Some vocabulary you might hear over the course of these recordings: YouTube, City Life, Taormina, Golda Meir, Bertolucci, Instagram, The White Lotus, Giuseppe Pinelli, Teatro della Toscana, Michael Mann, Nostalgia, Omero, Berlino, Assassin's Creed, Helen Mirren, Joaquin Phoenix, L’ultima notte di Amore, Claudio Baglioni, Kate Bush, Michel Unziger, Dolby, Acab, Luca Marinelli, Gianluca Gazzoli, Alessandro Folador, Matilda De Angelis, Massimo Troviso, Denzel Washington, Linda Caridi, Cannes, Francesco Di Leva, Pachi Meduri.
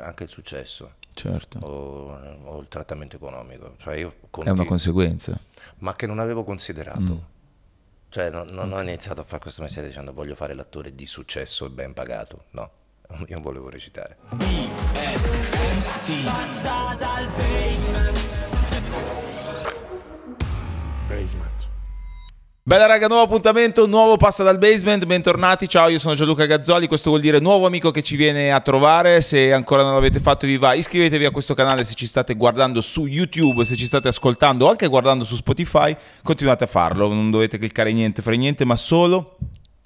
anche il successo, certo, o il trattamento economico, cioè io è una conseguenza, ma che non avevo considerato. Cioè non ho iniziato a fare questo mestiere dicendo voglio fare l'attore di successo e ben pagato, no, io volevo recitare. Passata al basement. Bella raga, nuovo appuntamento, nuovo Passa dal Basement, bentornati, ciao, io sono Gianluca Gazzoli, questo vuol dire nuovo amico che ci viene a trovare, se ancora non l'avete fatto vi va, iscrivetevi a questo canale se ci state guardando su YouTube, se ci state ascoltando o anche guardando su Spotify, continuate a farlo, non dovete cliccare niente, fare niente, ma solo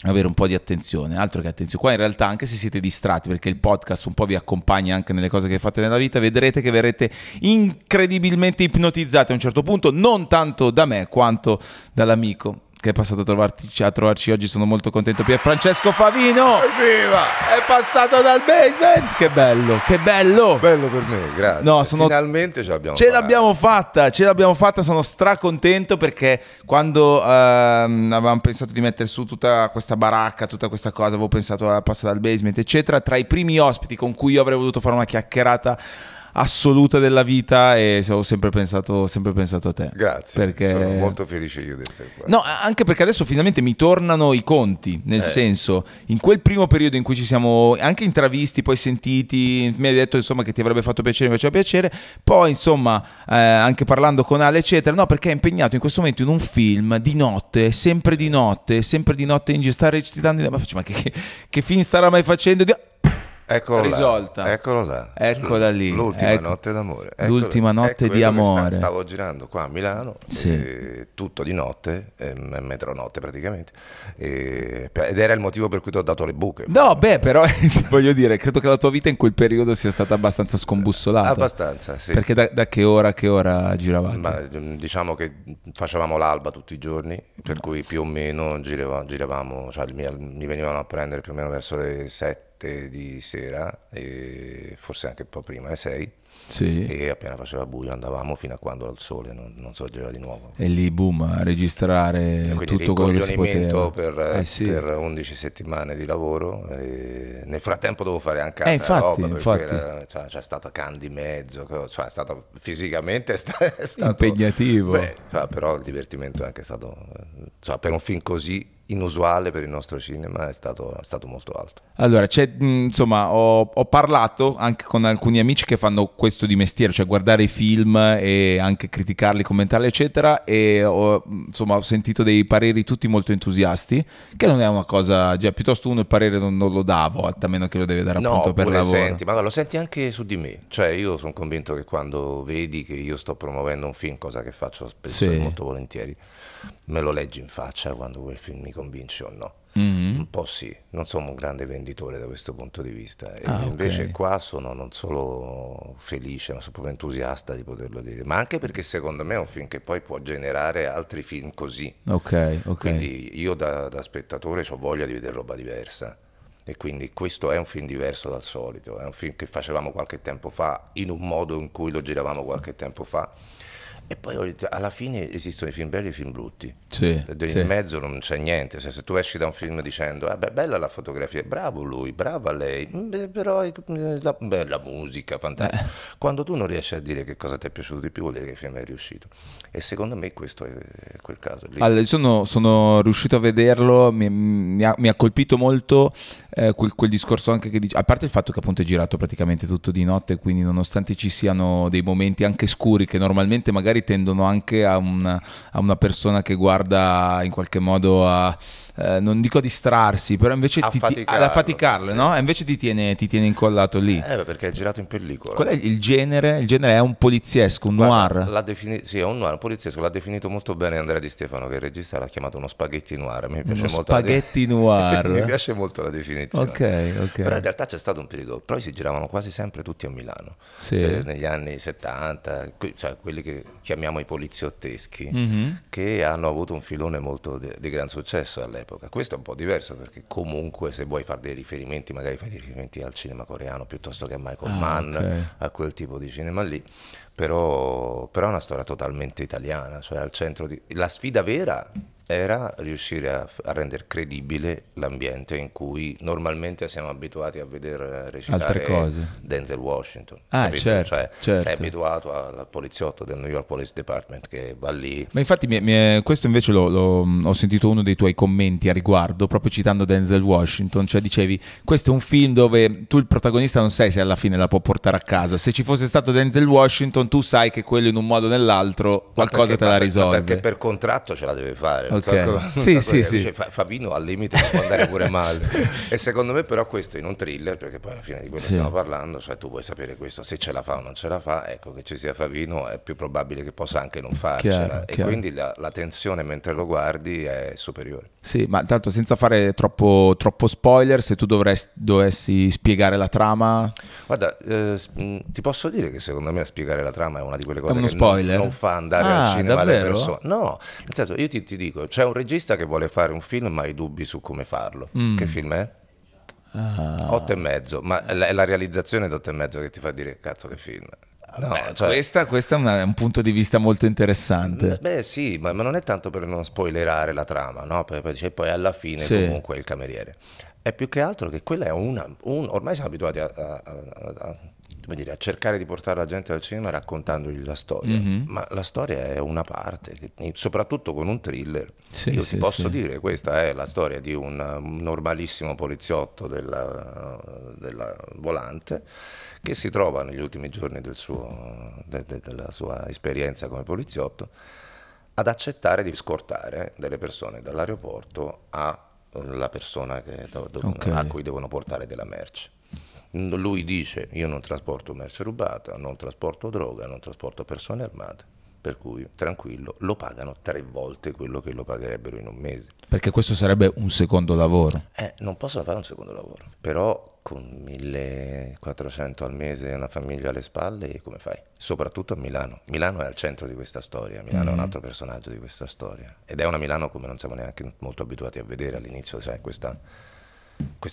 avere un po' di attenzione, altro che attenzione, qua in realtà anche se siete distratti, perché il podcast un po' vi accompagna anche nelle cose che fate nella vita, vedrete che verrete incredibilmente ipnotizzati a un certo punto, non tanto da me quanto dall'amico che è passato a trovarci oggi, sono molto contento, Pierfrancesco Favino. Evviva! È passato dal basement, che bello, che bello, bello per me, grazie, no, finalmente ce l'abbiamo fatta, sono stracontento perché quando avevamo pensato di mettere su tutta questa baracca, tutta questa cosa, avevo pensato a passare dal basement eccetera, tra i primi ospiti con cui io avrei voluto fare una chiacchierata assoluta della vita, e ho sempre pensato a te. Grazie, perché sono molto felice io di essere qua. No, anche perché adesso finalmente mi tornano i conti, nel senso, in quel primo periodo in cui ci siamo anche intravisti, poi sentiti, mi hai detto insomma che ti avrebbe fatto piacere, mi faceva piacere, poi insomma anche parlando con Ale eccetera, no, perché è impegnato in questo momento in un film di notte, sempre di notte in sta recitando, ma che film starà mai facendo? Eccolo risolta là, eccolo là, eccola lì, l'ultima notte d'amore, l'ultima notte di amore. Stavo girando qua a Milano, sì, tutto di notte, metronotte praticamente, ed era il motivo per cui ti ho dato le buche. No, beh, però voglio dire, credo che la tua vita in quel periodo sia stata abbastanza scombussolata. Abbastanza, sì. Perché da che ora giravate? Ma, diciamo che facevamo l'alba tutti i giorni, per cui più o meno giravamo, cioè mi venivano a prendere più o meno verso le 7 di sera, e forse anche un po' prima, alle 6, sì, e appena faceva buio andavamo fino a quando il sole non sorgeva di nuovo, e lì boom, a registrare tutto quello che si poteva per 11 settimane di lavoro, e nel frattempo dovevo fare anche altra roba, cioè, c'è stato Candy mezzo, cioè, è stato fisicamente è stato impegnativo, beh, cioè, però il divertimento è anche stato, cioè, per un film così inusuale per il nostro cinema è stato molto alto. Allora, insomma, ho parlato anche con alcuni amici che fanno questo di mestiere, cioè guardare i film e anche criticarli, commentarli eccetera, e ho sentito dei pareri tutti molto entusiasti, che non è una cosa, già piuttosto uno il parere non lo davo, a meno che lo deve dare appunto per lavoro. Senti, ma lo senti anche su di me, cioè io sono convinto che quando vedi che io sto promuovendo un film, cosa che faccio spesso, sì, e molto volentieri, me lo leggi in faccia quando quel film mi convince o no. Un po' sì, non sono un grande venditore da questo punto di vista, e invece qua sono non solo felice, ma sono proprio entusiasta di poterlo dire, ma anche perché secondo me è un film che poi può generare altri film così, quindi io da spettatore ho voglia di vedere roba diversa, e quindi questo è un film diverso dal solito, è un film che facevamo qualche tempo fa in un modo in cui lo giravamo qualche tempo fa. E poi alla fine esistono i film belli e i film brutti, sì, in mezzo non c'è niente, se tu esci da un film dicendo beh, bella la fotografia, bravo lui, brava lei, però la musica fantastica, quando tu non riesci a dire che cosa ti è piaciuto di più vuol dire che il film è riuscito, e secondo me questo è quel caso lì. Allora, sono riuscito a vederlo, mi ha colpito molto quel discorso anche che dice, a parte il fatto che appunto è girato praticamente tutto di notte, quindi nonostante ci siano dei momenti anche scuri che normalmente magari tendono anche a una persona che guarda in qualche modo a non dico a distrarsi, però invece a faticarlo, sì, no? Invece ti tiene incollato lì, perché è girato in pellicola. Qual è il genere? Il genere è un poliziesco, un noir. Sì, è un noir, un poliziesco, l'ha definito molto bene Andrea Di Stefano, che il regista l'ha chiamato uno spaghetti noir. Mi piace uno molto spaghetti noir. Mi piace molto la definizione. Ok. Però in realtà c'è stato un periodo, però si giravano quasi sempre tutti a Milano, sì, negli anni 70, cioè quelli che chiamiamo i poliziotteschi, che hanno avuto un filone molto di gran successo all'epoca. Questo è un po' diverso, perché comunque se vuoi fare dei riferimenti, magari fai dei riferimenti al cinema coreano piuttosto che a Michael Mann, a quel tipo di cinema lì, però è una storia totalmente italiana, cioè al centro di... La sfida vera era riuscire a rendere credibile l'ambiente in cui normalmente siamo abituati a vedere recitare Denzel Washington. Ah, certo, cioè, certo. Sei abituato al poliziotto del New York Police Department che va lì. Ma infatti questo invece ho sentito uno dei tuoi commenti a riguardo, proprio citando Denzel Washington, cioè dicevi questo è un film dove tu il protagonista non sai se alla fine la può portare a casa, se ci fosse stato Denzel Washington tu sai che quello in un modo o nell'altro qualcosa perché, te la risolve. Perché per contratto ce la deve fare. Okay. Sì. Favino al limite può andare pure male. E secondo me però questo in un thriller, perché poi alla fine di quello stiamo parlando, cioè tu vuoi sapere questo, se ce la fa o non ce la fa, ecco, che ci sia Favino è più probabile che possa anche non farcela. Chiaro, e quindi la tensione mentre lo guardi è superiore. Sì, ma tanto senza fare troppo spoiler, se tu dovessi spiegare la trama... Guarda, ti posso dire che secondo me spiegare la trama è una di quelle cose che non fa andare al cinema le persone. No, nel senso, io ti dico, c'è un regista che vuole fare un film ma ha i dubbi su come farlo. Che film è? 8,5, ma è la realizzazione di 8,5 che ti fa dire cazzo che film. No, beh, cioè, questo è un punto di vista molto interessante. Beh sì, ma non è tanto per non spoilerare la trama, no? Perché poi alla fine comunque il cameriere. È più che altro che quella è ormai siamo abituati a cercare di portare la gente al cinema raccontandogli la storia, ma la storia è una parte, soprattutto con un thriller. Io ti posso dire, questa è la storia di un normalissimo poliziotto della volante che si trova negli ultimi giorni della sua esperienza come poliziotto ad accettare di scortare delle persone dall'aeroporto alla persona a cui devono portare della merce. Lui dice: io non trasporto merce rubata, non trasporto droga, non trasporto persone armate, per cui tranquillo, lo pagano 3 volte quello che lo pagherebbero in un mese. Perché questo sarebbe un secondo lavoro? Non posso fare un secondo lavoro, però con 1.400 al mese e una famiglia alle spalle come fai? Soprattutto a Milano. Milano è al centro di questa storia, Milano è un altro personaggio di questa storia, ed è una Milano come non siamo neanche molto abituati a vedere all'inizio, sai, questo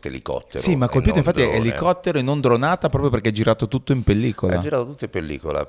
elicottero. Sì, ma colpito infatti è elicottero e non dronata proprio perché è girato tutto in pellicola. È girato tutto in pellicola,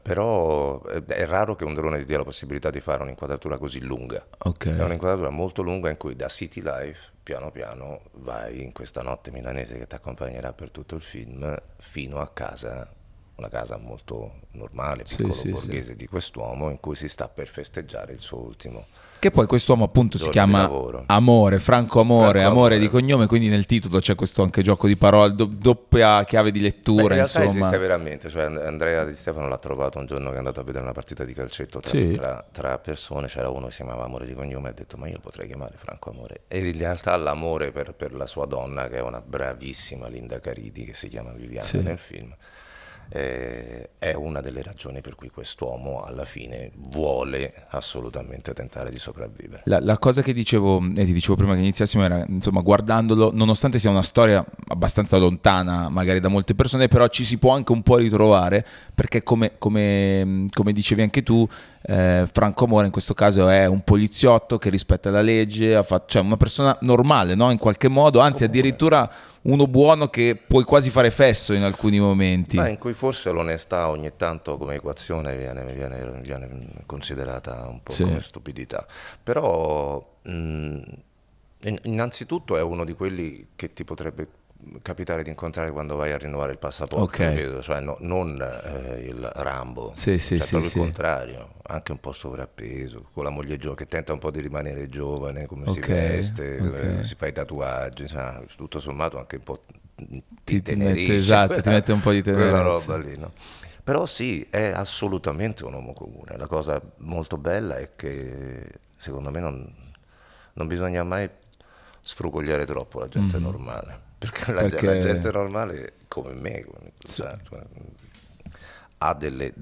però è raro che un drone ti dia la possibilità di fare un'inquadratura così lunga. È un'inquadratura molto lunga in cui da City Life piano piano vai in questa notte milanese che ti accompagnerà per tutto il film fino a casa, una casa molto normale, piccolo borghese di quest'uomo in cui si sta per festeggiare il suo ultimo. Che poi quest'uomo appunto si chiama Amore, Franco Amore, Amore di cognome, quindi nel titolo c'è questo anche gioco di parole, doppia chiave di lettura. In realtà esiste veramente, cioè Andrea Di Stefano l'ha trovato un giorno che è andato a vedere una partita di calcetto tra persone, c'era uno che si chiamava Amore di cognome e ha detto ma io potrei chiamare Franco Amore, e in realtà l'amore per la sua donna, che è una bravissima Linda Caridi che si chiama Viviane nel film, è una delle ragioni per cui quest'uomo alla fine vuole assolutamente tentare di sopravvivere. La cosa che dicevo e ti dicevo prima che iniziassimo era, insomma, guardandolo, nonostante sia una storia abbastanza lontana magari da molte persone, però ci si può anche un po' ritrovare, perché come dicevi anche tu, Franco Amore in questo caso è un poliziotto che rispetta la legge, cioè una persona normale, no? In qualche modo, anzi addirittura uno buono che puoi quasi fare fesso in alcuni momenti. Ma in cui forse l'onestà ogni tanto come equazione viene considerata un po' come stupidità. Però innanzitutto è uno di quelli che ti potrebbe capitare di incontrare quando vai a rinnovare il passaporto, cioè non il Rambo, il contrario, anche un po' sovrappeso, con la moglie giovane che tenta un po' di rimanere giovane, come si veste, si fa i tatuaggi, cioè, tutto sommato anche un po' ti tenerisce, ti mette un po' di tenerezza, quella roba lì, no? Però sì, è assolutamente un uomo comune. La cosa molto bella è che secondo me non bisogna mai sfrugogliare troppo la gente normale. Perché la gente normale, come me, ha delle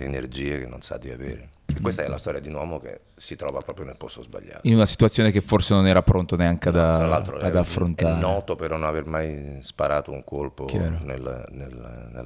energie che non sa di avere. E questa è la storia di un uomo che si trova proprio nel posto sbagliato, in una situazione che forse non era pronto neanche ad affrontare. È noto per non aver mai sparato un colpo nella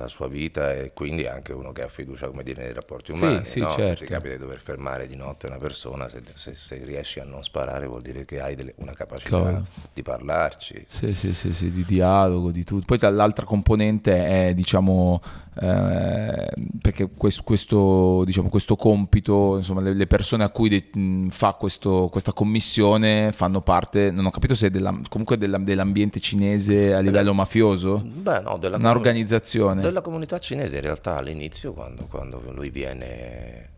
sua vita, e quindi è anche uno che ha fiducia, come dire, nei rapporti umani. Se ti capita di dover fermare di notte una persona, se riesci a non sparare vuol dire che hai una capacità di parlarci, di dialogo, di tutto. Poi dall'altra componente è, diciamo, perché questo compito capito, insomma, le persone a cui fa questa commissione fanno parte, non ho capito se comunque dell'ambiente cinese a livello mafioso? Beh, no, un'organizzazione. Della comunità cinese in realtà all'inizio, quando lui viene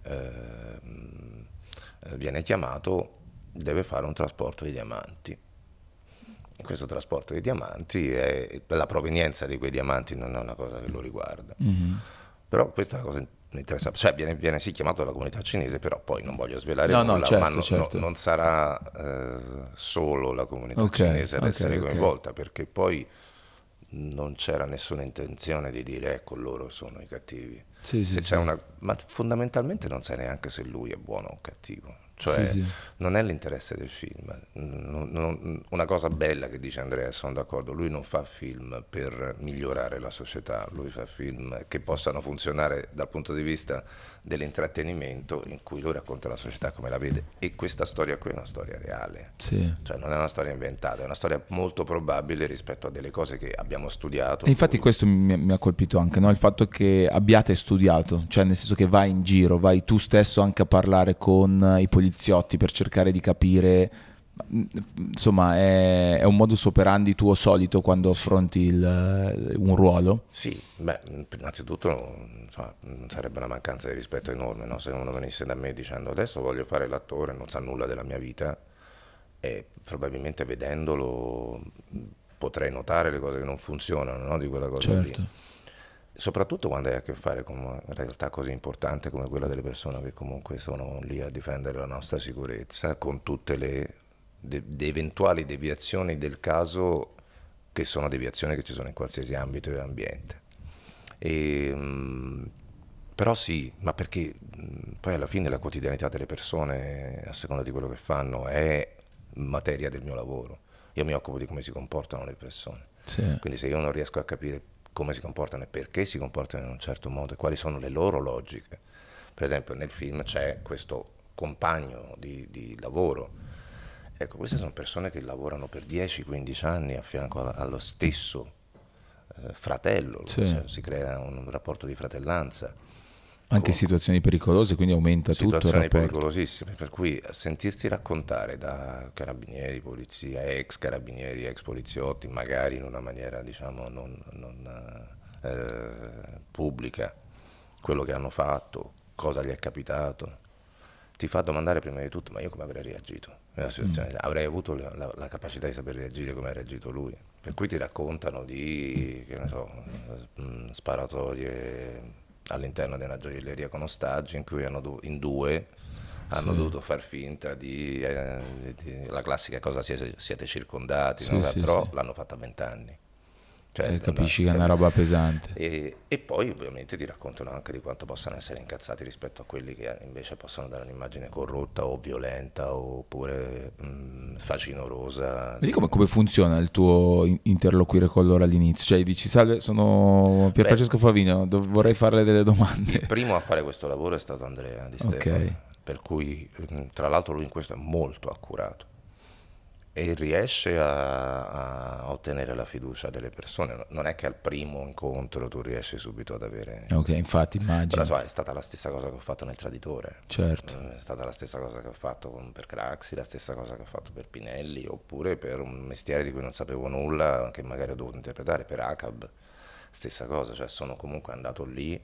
chiamato, deve fare un trasporto di diamanti. Questo trasporto di diamanti, la provenienza di quei diamanti non è una cosa che lo riguarda. Mm-hmm. Però questa è la cosa interessante, cioè viene sì chiamato dalla comunità cinese, però poi non voglio svelare nulla, certo, ma certo. Non sarà solo la comunità cinese ad essere coinvolta, perché poi non c'era nessuna intenzione di dire ecco loro sono i cattivi, ma fondamentalmente non sai neanche se lui è buono o cattivo. Cioè non è l'interesse del film. Una cosa bella che dice Andrea, sono d'accordo, lui non fa film per migliorare la società, lui fa film che possano funzionare dal punto di vista dell'intrattenimento, in cui lui racconta la società come la vede, e questa storia qui è una storia reale, cioè non è una storia inventata, è una storia molto probabile rispetto a delle cose che abbiamo studiato. E infatti questo mi ha colpito anche, no? Il fatto che abbiate studiato, cioè nel senso che vai in giro, vai tu stesso anche a parlare con i politici per cercare di capire, insomma è un modus operandi tuo solito quando affronti un ruolo? Sì, beh, innanzitutto insomma, sarebbe una mancanza di rispetto enorme, no? Se uno venisse da me dicendo adesso voglio fare l'attore, non sa nulla della mia vita, e probabilmente vedendolo potrei notare le cose che non funzionano, no? Di quella cosa lì. Soprattutto quando hai a che fare con una realtà così importante come quella delle persone che comunque sono lì a difendere la nostra sicurezza, con tutte le eventuali deviazioni del caso, che sono deviazioni che ci sono in qualsiasi ambito e ambiente. Però sì, ma perché poi alla fine la quotidianità delle persone, a seconda di quello che fanno, è materia del mio lavoro. Io mi occupo di come si comportano le persone, quindi se io non riesco a capire come si comportano e perché si comportano in un certo modo e quali sono le loro logiche. Per esempio nel film c'è questo compagno di lavoro, ecco, queste sono persone che lavorano per 10-15 anni a fianco allo stesso fratello, cioè, si crea un rapporto di fratellanza. Anche situazioni pericolose, quindi aumenta tutto il rapporto. Situazioni pericolosissime, per cui sentirsi raccontare da carabinieri, polizia, ex carabinieri, ex poliziotti, magari in una maniera diciamo non pubblica, quello che hanno fatto, cosa gli è capitato, ti fa domandare prima di tutto ma io come avrei reagito nella situazione, avrei avuto la capacità di saper reagire come ha reagito lui. Per cui ti raccontano di, che ne so, sparatorie all'interno di una gioielleria con ostaggi, in cui in due hanno dovuto far finta di la classica cosa siete circondati, no? Però l'hanno fatta a 20 anni, cioè, capisci che è una roba pesante. E poi ovviamente ti raccontano anche di quanto possano essere incazzati rispetto a quelli che invece possono dare un'immagine corrotta o violenta oppure facinorosa. Vedi come funziona il tuo interloquire con loro all'inizio? Cioè dici salve, sono Pierfrancesco Favino, vorrei farle delle domande. Il primo a fare questo lavoro è stato Andrea Di Stefano, per cui tra l'altro lui in questo è molto accurato e riesce a ottenere la fiducia delle persone. Non è che al primo incontro tu riesci subito ad avere... infatti immagino. Però so, è stata la stessa cosa che ho fatto nel Traditore, è stata la stessa cosa che ho fatto per Craxi, la stessa cosa che ho fatto per Pinelli, oppure per un mestiere di cui non sapevo nulla, che magari ho dovuto interpretare, per Acab, stessa cosa, cioè sono comunque andato lì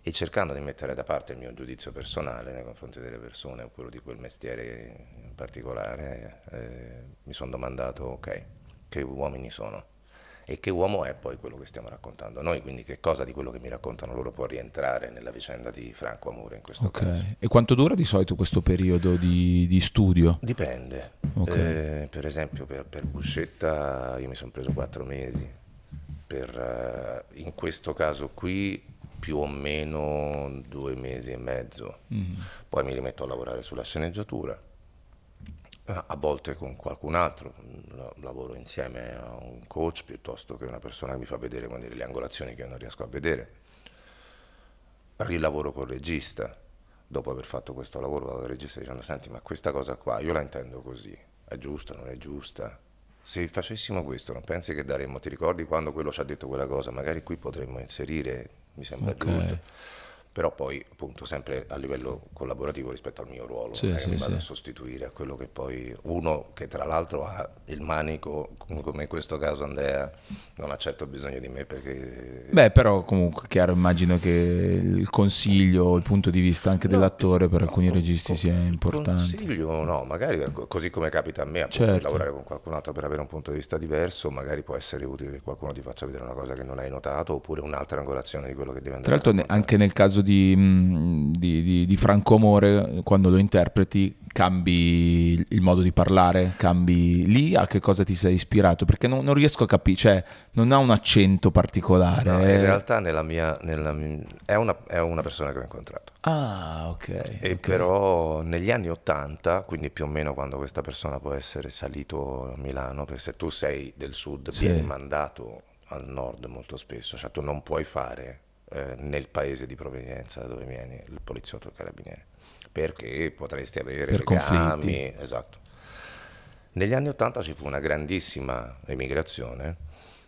e cercando di mettere da parte il mio giudizio personale nei confronti delle persone oppure di quel mestiere in particolare, mi sono domandato ok, che uomini sono e che uomo è poi quello che stiamo raccontando noi, quindi che cosa di quello che mi raccontano loro può rientrare nella vicenda di Franco Amore in questo caso. E quanto dura di solito questo periodo di studio? Dipende, per esempio per Buscetta io mi sono preso 4 mesi, in questo caso qui più o meno 2 mesi e mezzo, poi mi rimetto a lavorare sulla sceneggiatura, a volte con qualcun altro, lavoro insieme a un coach piuttosto che una persona che mi fa vedere le angolazioni che io non riesco a vedere, rilavoro col regista, dopo aver fatto questo lavoro vado al regista dicendo senti ma questa cosa qua io la intendo così, è giusta, non è giusta? Se facessimo questo non pensi che daremmo, ti ricordi quando quello ci ha detto quella cosa, magari qui potremmo inserire, mi sembra giusto. però poi appunto sempre a livello collaborativo rispetto al mio ruolo, sì, sì, mi vado a sostituire a quello che poi uno che tra l'altro ha il manico, come in questo caso Andrea, non ha certo bisogno di me perché... Beh, però comunque chiaro, immagino che il consiglio, il punto di vista anche dell'attore per alcuni registi sia importante. Consiglio no, magari così come capita a me appunto, certo, di lavorare con qualcun altro per avere un punto di vista diverso, magari può essere utile che qualcuno ti faccia vedere una cosa che non hai notato oppure un'altra angolazione di quello che deve andare. Tra l'altro anche nel caso di Franco Amore, quando lo interpreti cambi il modo di parlare, cambi lì a che cosa ti sei ispirato, perché non riesco a capire, cioè non ha un accento particolare. No, in realtà è una persona che ho incontrato. Ah, ok. E okay, però negli anni 80, quindi più o meno quando questa persona può essere salito a Milano, perché se tu sei del sud, sì, vieni mandato al nord molto spesso, cioè tu non puoi fare nel paese di provenienza da dove vieni il poliziotto e il carabiniere, perché potresti avere legami, esatto. Negli anni 80 ci fu una grandissima emigrazione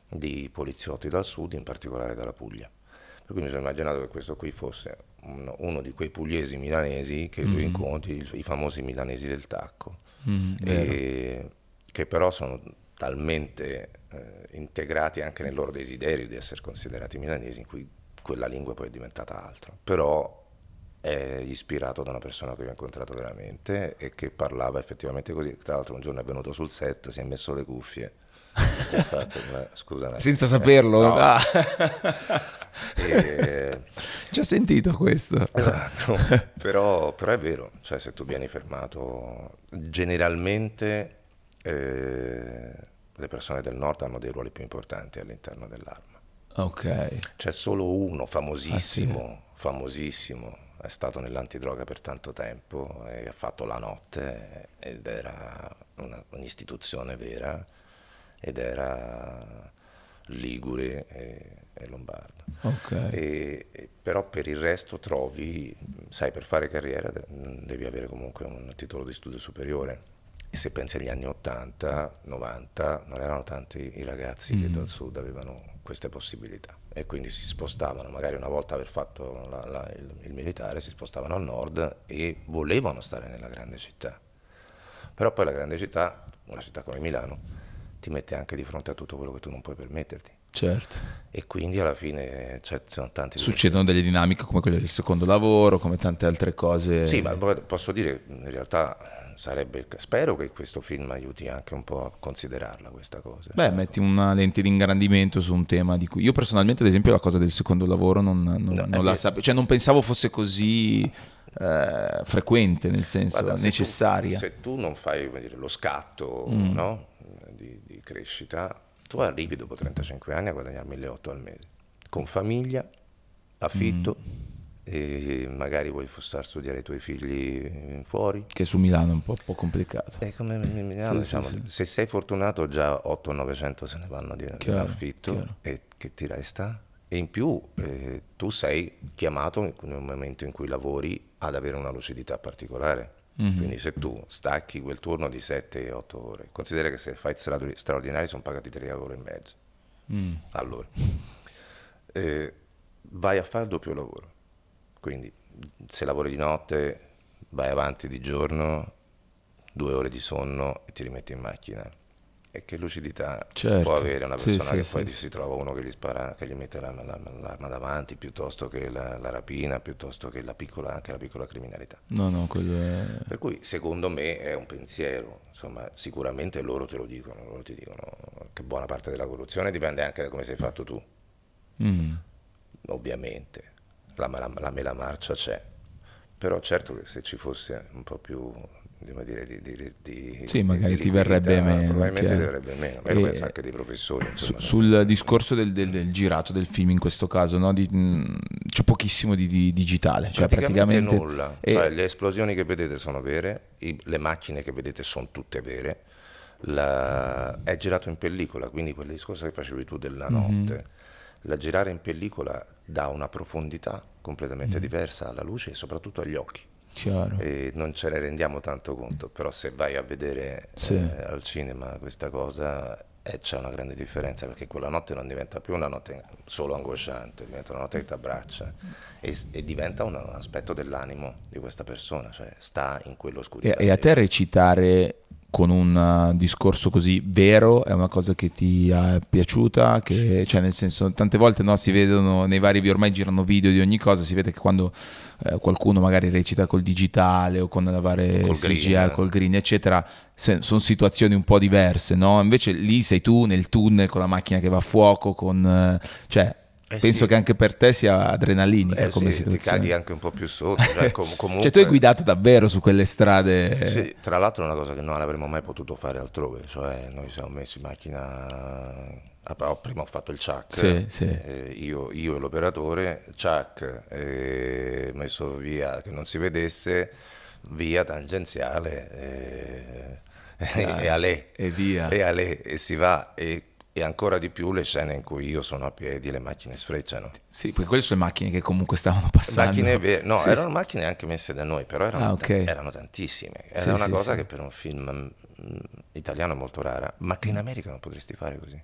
di poliziotti dal sud, in particolare dalla Puglia, per cui mi sono immaginato che questo qui fosse uno di quei pugliesi milanesi che tu incontri, i famosi milanesi del tacco, che però sono talmente integrati anche nel loro desiderio di essere considerati milanesi, in cui quella lingua poi è diventata altro, però è ispirato da una persona che ho incontrato veramente e che parlava effettivamente così. Tra l'altro un giorno è venuto sul set, si è messo le cuffie scusami, senza saperlo, no. Ah. Già sentito questo, esatto. però è vero, cioè se tu vieni fermato generalmente le persone del nord hanno dei ruoli più importanti all'interno dell'arma. Okay. C'è solo uno famosissimo, famosissimo, è stato nell'antidroga per tanto tempo e ha fatto la notte ed era un'istituzione vera ed era ligure e lombardo. Okay. Però per il resto trovi, sai, per fare carriera devi avere comunque un titolo di studio superiore. E se pensi agli anni 80, 90, non erano tanti i ragazzi che dal sud avevano queste possibilità e quindi si spostavano, magari una volta aver fatto il militare si spostavano al nord e volevano stare nella grande città, però poi la grande città, una città come Milano, ti mette anche di fronte a tutto quello che tu non puoi permetterti. Certo. E quindi alla fine sono tanti, succedono delle dinamiche come quelle del secondo lavoro, come tante altre cose. Sì, ma posso dire in realtà sarebbe, spero che questo film aiuti anche un po' a considerarla questa cosa. Beh, cioè, metti una lente di ingrandimento su un tema di cui io personalmente, ad esempio, la cosa del secondo lavoro non la sapevo, cioè non pensavo fosse così frequente, nel senso, guarda, necessaria. Se tu non fai, come dire, lo scatto no? di crescita, tu arrivi dopo 35 anni a guadagnare 1.800 al mese, con famiglia, affitto. E magari vuoi far studiare i tuoi figli fuori, che su Milano è un po' complicato. E come Milano, sì, diciamo, sì, se sei fortunato già 800-900 se ne vanno di affitto e che ti resta, e in più tu sei chiamato in un momento in cui lavori ad avere una lucidità particolare, quindi se tu stacchi quel turno di 7-8 ore, considera che se fai straordinari sono pagati 3 ore e mezzo, allora vai a fare il doppio lavoro. Quindi se lavori di notte vai avanti di giorno, 2 ore di sonno e ti rimetti in macchina. E che lucidità, certo, può avere una persona, sì, che sì, poi sì, si trova uno che gli spara, che gli mette l'arma davanti, piuttosto che la rapina, piuttosto che anche la piccola criminalità. No, quello è... Per cui secondo me è un pensiero, insomma, sicuramente loro te lo dicono, loro ti dicono che buona parte della corruzione dipende anche da come sei fatto tu. Ovviamente. La mela marcia c'è, però certo che se ci fosse un po' più, come dire, sì, magari ti verrebbe meno, probabilmente ti verrebbe meno, ma io penso anche dei professori, insomma, sul discorso del girato del film in questo caso, no? C'è pochissimo di digitale, cioè praticamente nulla, cioè, le esplosioni che vedete sono vere, le macchine che vedete sono tutte vere, è girato in pellicola, quindi quel discorso che facevi tu della notte, la girare in pellicola dà una profondità completamente diversa alla luce e soprattutto agli occhi. Chiaro. E non ce ne rendiamo tanto conto, però se vai a vedere al cinema questa cosa C'è una grande differenza, perché quella notte non diventa più una notte solo angosciante, diventa una notte che ti abbraccia e diventa un aspetto dell'animo di questa persona, cioè sta in quell'oscurità. E a te recitare con un discorso così vero è una cosa che ti è piaciuta? Che, cioè, nel senso, tante volte no, si vedono nei vari, ormai girano video di ogni cosa, si vede che quando qualcuno magari recita col digitale o con la varie CGI, col green eccetera, sono situazioni un po' diverse, no? Invece lì sei tu nel tunnel con la macchina che va a fuoco, con, cioè, penso che anche per te sia adrenalinica come situazione. Ti cadi anche un po' più sotto. Cioè, comunque... tu hai guidato davvero su quelle strade. Sì, tra l'altro è una cosa che non avremmo mai potuto fare altrove. Cioè, noi siamo messi in macchina... Prima ho fatto il ciak, io e l'operatore, ciak, messo via, che non si vedesse, via tangenziale e a lei. E via. E a lei, e si va. E ancora di più le scene in cui io sono a piedi e le macchine sfrecciano. Sì, perché quelle sono macchine che comunque stavano passando. Macchine, no, sì, erano macchine anche messe da noi, però erano, erano tantissime. Era una cosa che per un film italiano è molto rara, ma che in America non potresti fare così.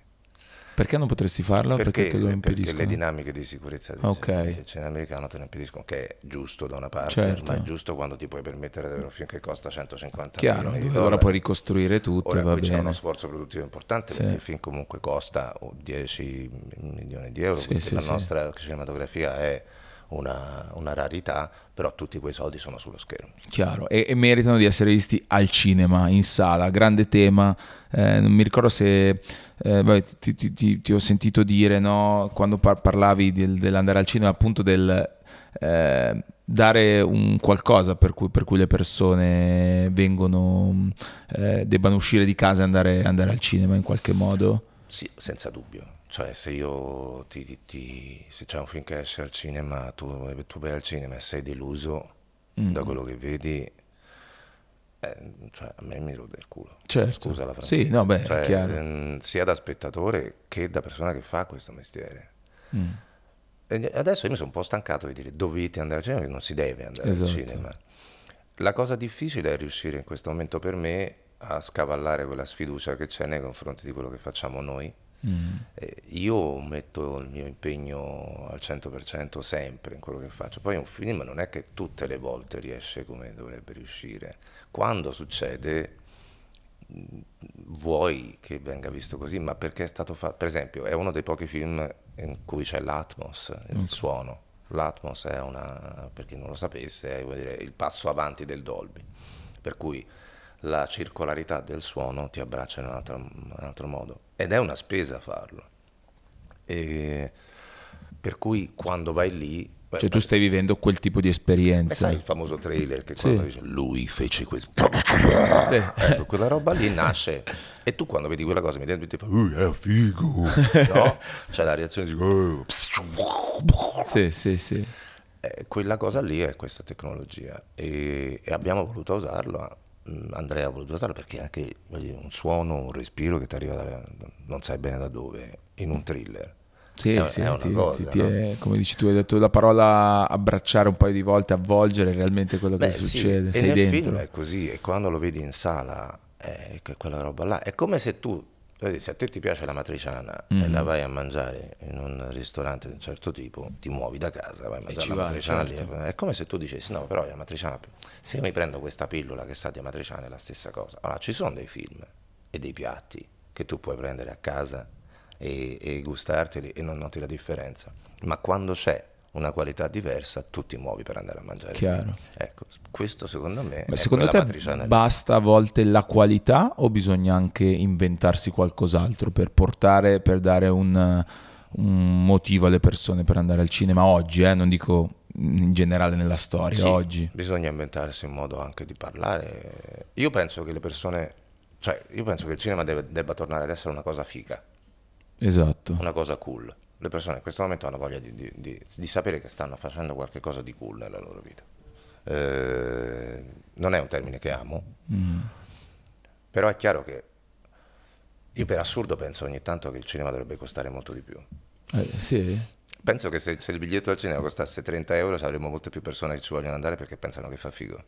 Perché non potresti farlo? Perché te lo impediscono? Perché le dinamiche di sicurezza del cinema americano te lo impediscono, che è giusto da una parte, ma è giusto quando ti puoi permettere di avere un film che costa 150 milioni di dollari. Ora puoi ricostruire tutto. Ora qui c'è uno sforzo produttivo importante, perché il film comunque costa 10 milioni di euro, perché la nostra cinematografia è una rarità, però tutti quei soldi sono sullo schermo. Chiaro, e meritano di essere visti al cinema, in sala, grande tema. Non mi ricordo se ti ho sentito dire, no, quando parlavi dell'andare al cinema, appunto del dare un qualcosa per cui le persone vengono, debbano uscire di casa e andare al cinema in qualche modo. Sì, senza dubbio. Cioè, se io se c'è un film che esce al cinema, tu vai al cinema e sei deluso da quello che vedi, cioè, a me mi rode il culo. Certo. Scusa la francese. Sì, no, beh, cioè, sia da spettatore che da persona che fa questo mestiere. E adesso io mi sono un po' stancato di dire dovete andare al cinema, che non si deve andare al cinema. La cosa difficile è riuscire in questo momento per me a scavallare quella sfiducia che c'è nei confronti di quello che facciamo noi. Io metto il mio impegno al 100% sempre in quello che faccio. Poi un film non è che tutte le volte riesce come dovrebbe riuscire. Quando succede vuoi che venga visto così, ma perché è stato fatto. Per esempio è uno dei pochi film in cui c'è l'atmos, il suono. L'atmos è una, per chi non lo sapesse, vuol dire il passo avanti del Dolby, per cui la circolarità del suono ti abbraccia in un altro modo, ed è una spesa farlo, e per cui quando vai lì, cioè, tu stai vivendo quel tipo di esperienza. Sai il famoso trailer che quando dice lui fece questo, ecco, quella roba lì nasce, e tu quando vedi quella cosa mi dentro ti fa è figo, no? C'è la reazione di quella cosa lì è questa tecnologia, e abbiamo voluto usarla. Andrea ha voluto usarla perché anche un suono, un respiro che ti arriva non sai bene da dove, in un thriller. È una cosa, come dici tu, hai detto la parola abbracciare un paio di volte, avvolgere, realmente quello che succede. Sei dentro. Il film è così, e quando lo vedi in sala, quella roba là, è come se tu, se a te ti piace la matriciana e la vai a mangiare in un ristorante di un certo tipo, ti muovi da casa, vai a mangiare la matriciana lì. È come se tu dicessi no, però è la matriciana, se io mi prendo questa pillola che sa di matriciana è la stessa cosa. Allora ci sono dei film e dei piatti che tu puoi prendere a casa e gustarteli e non noti la differenza, ma quando c'è una qualità diversa tu ti muovi per andare a mangiare. Chiaro. Ecco, questo secondo me è secondo te basta a volte la qualità, o bisogna anche inventarsi qualcos'altro per portare, per dare un motivo alle persone per andare al cinema oggi, non dico in generale nella storia, oggi bisogna inventarsi un modo anche di parlare. Io penso che le persone, cioè io penso che il cinema debba tornare ad essere una cosa figa, una cosa cool. Le persone in questo momento hanno voglia di sapere che stanno facendo qualche cosa di cool nella loro vita. Non è un termine che amo, però è chiaro che io per assurdo penso ogni tanto che il cinema dovrebbe costare molto di più. Penso che se il biglietto al cinema costasse 30 euro avremmo molte più persone che ci vogliono andare perché pensano che fa figo.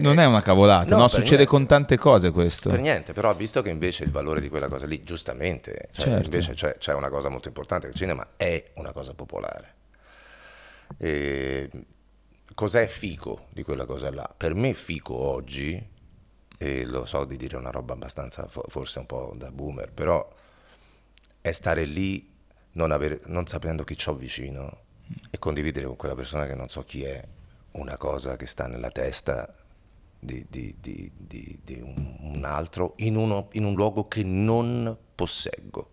Non è una cavolata, no, succede niente. Con tante cose questo. Per niente, però visto che invece il valore di quella cosa lì, giustamente, cioè, certo. Invece c'è una cosa molto importante, che il cinema è una cosa popolare. Cos'è fico di quella cosa là? Per me fico oggi, e lo so di dire una roba abbastanza forse un po' da boomer, però è stare lì non sapendo chi c'ho vicino e condividere con quella persona che non so chi è una cosa che sta nella testa di un altro in un luogo che non posseggo.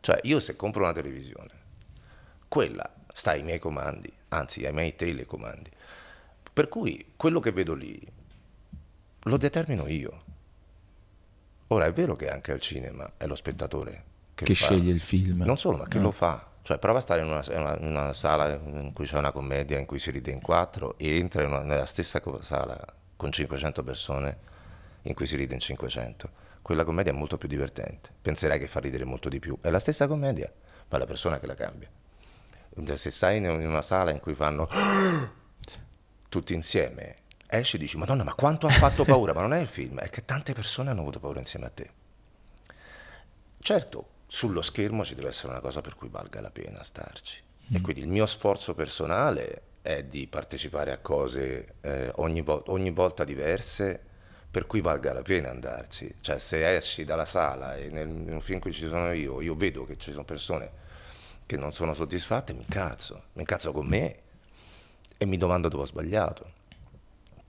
Cioè io se compro una televisione, quella sta ai miei comandi, anzi ai miei telecomandi, per cui quello che vedo lì lo determino io. Ora è vero che anche al cinema è lo spettatore che sceglie il film, non solo, ma che lo fa. Cioè prova a stare in una sala in cui c'è una commedia in cui si ride in quattro e entra nella stessa sala con 500 persone in cui si ride in 500. Quella commedia è molto più divertente, penserai che fa ridere molto di più, è la stessa commedia ma è la persona che la cambia. Se stai in una sala in cui fanno tutti insieme, esci e dici madonna ma quanto ha fatto paura, ma non è il film, è che tante persone hanno avuto paura insieme a te. Certo, sullo schermo ci deve essere una cosa per cui valga la pena starci. E quindi il mio sforzo personale è di partecipare a cose ogni volta diverse, per cui valga la pena andarci. Cioè se esci dalla sala e in un film in cui ci sono io vedo che ci sono persone che non sono soddisfatte, mi incazzo con me e mi domando dove ho sbagliato,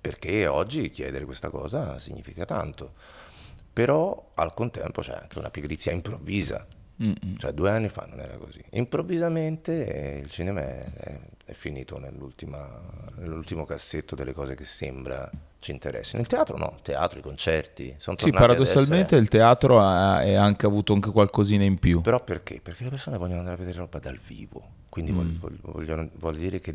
perché oggi chiedere questa cosa significa tanto. Però al contempo c'è anche una pigrizia improvvisa. Cioè 2 anni fa non era così. Improvvisamente il cinema è finito nell'ultimo cassetto delle cose che sembra ci interessino. Il teatro no, il teatro, i concerti sono tornati. Sì, paradossalmente il teatro ha avuto anche qualcosina in più. Però perché? Perché le persone vogliono andare a vedere roba dal vivo, quindi vuol dire che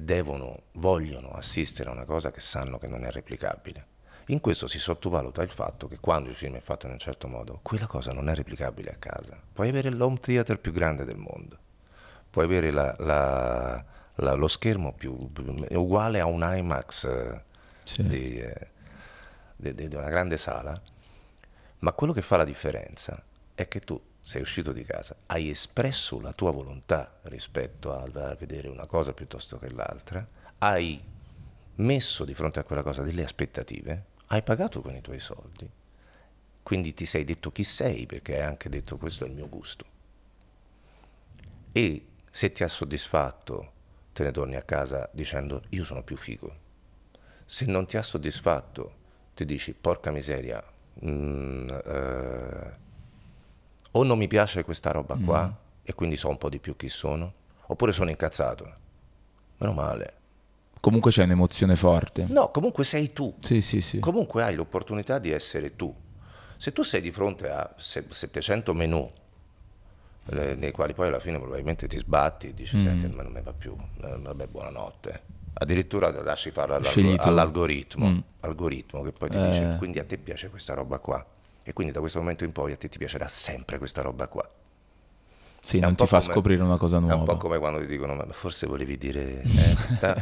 vogliono assistere a una cosa che sanno che non è replicabile. In questo si sottovaluta il fatto che quando il film è fatto in un certo modo, quella cosa non è replicabile a casa. Puoi avere l'home theater più grande del mondo, puoi avere lo schermo più uguale a un IMAX, sì, di una grande sala, ma quello che fa la differenza è che tu sei uscito di casa, hai espresso la tua volontà rispetto a vedere una cosa piuttosto che l'altra, hai messo di fronte a quella cosa delle aspettative, hai pagato con i tuoi soldi, quindi ti sei detto chi sei, perché hai anche detto questo è il mio gusto, e se ti ha soddisfatto te ne torni a casa dicendo io sono più figo. Se non ti ha soddisfatto ti dici porca miseria, o non mi piace questa roba qua e quindi so un po' di più chi sono, oppure sono incazzato, meno male. Comunque c'è un'emozione forte. No, comunque sei tu. Sì, sì, sì. Comunque hai l'opportunità di essere tu. Se tu sei di fronte a 700 menu, nei quali poi alla fine probabilmente ti sbatti e dici senti, ma non mi va più, vabbè, buonanotte. Addirittura lasci fare all'algoritmo, algoritmo che poi ti dice quindi a te piace questa roba qua e quindi da questo momento in poi a te ti piacerà sempre questa roba qua. Sì, non ti fa scoprire una cosa nuova. È un po' come quando ti dicono ma forse volevi dire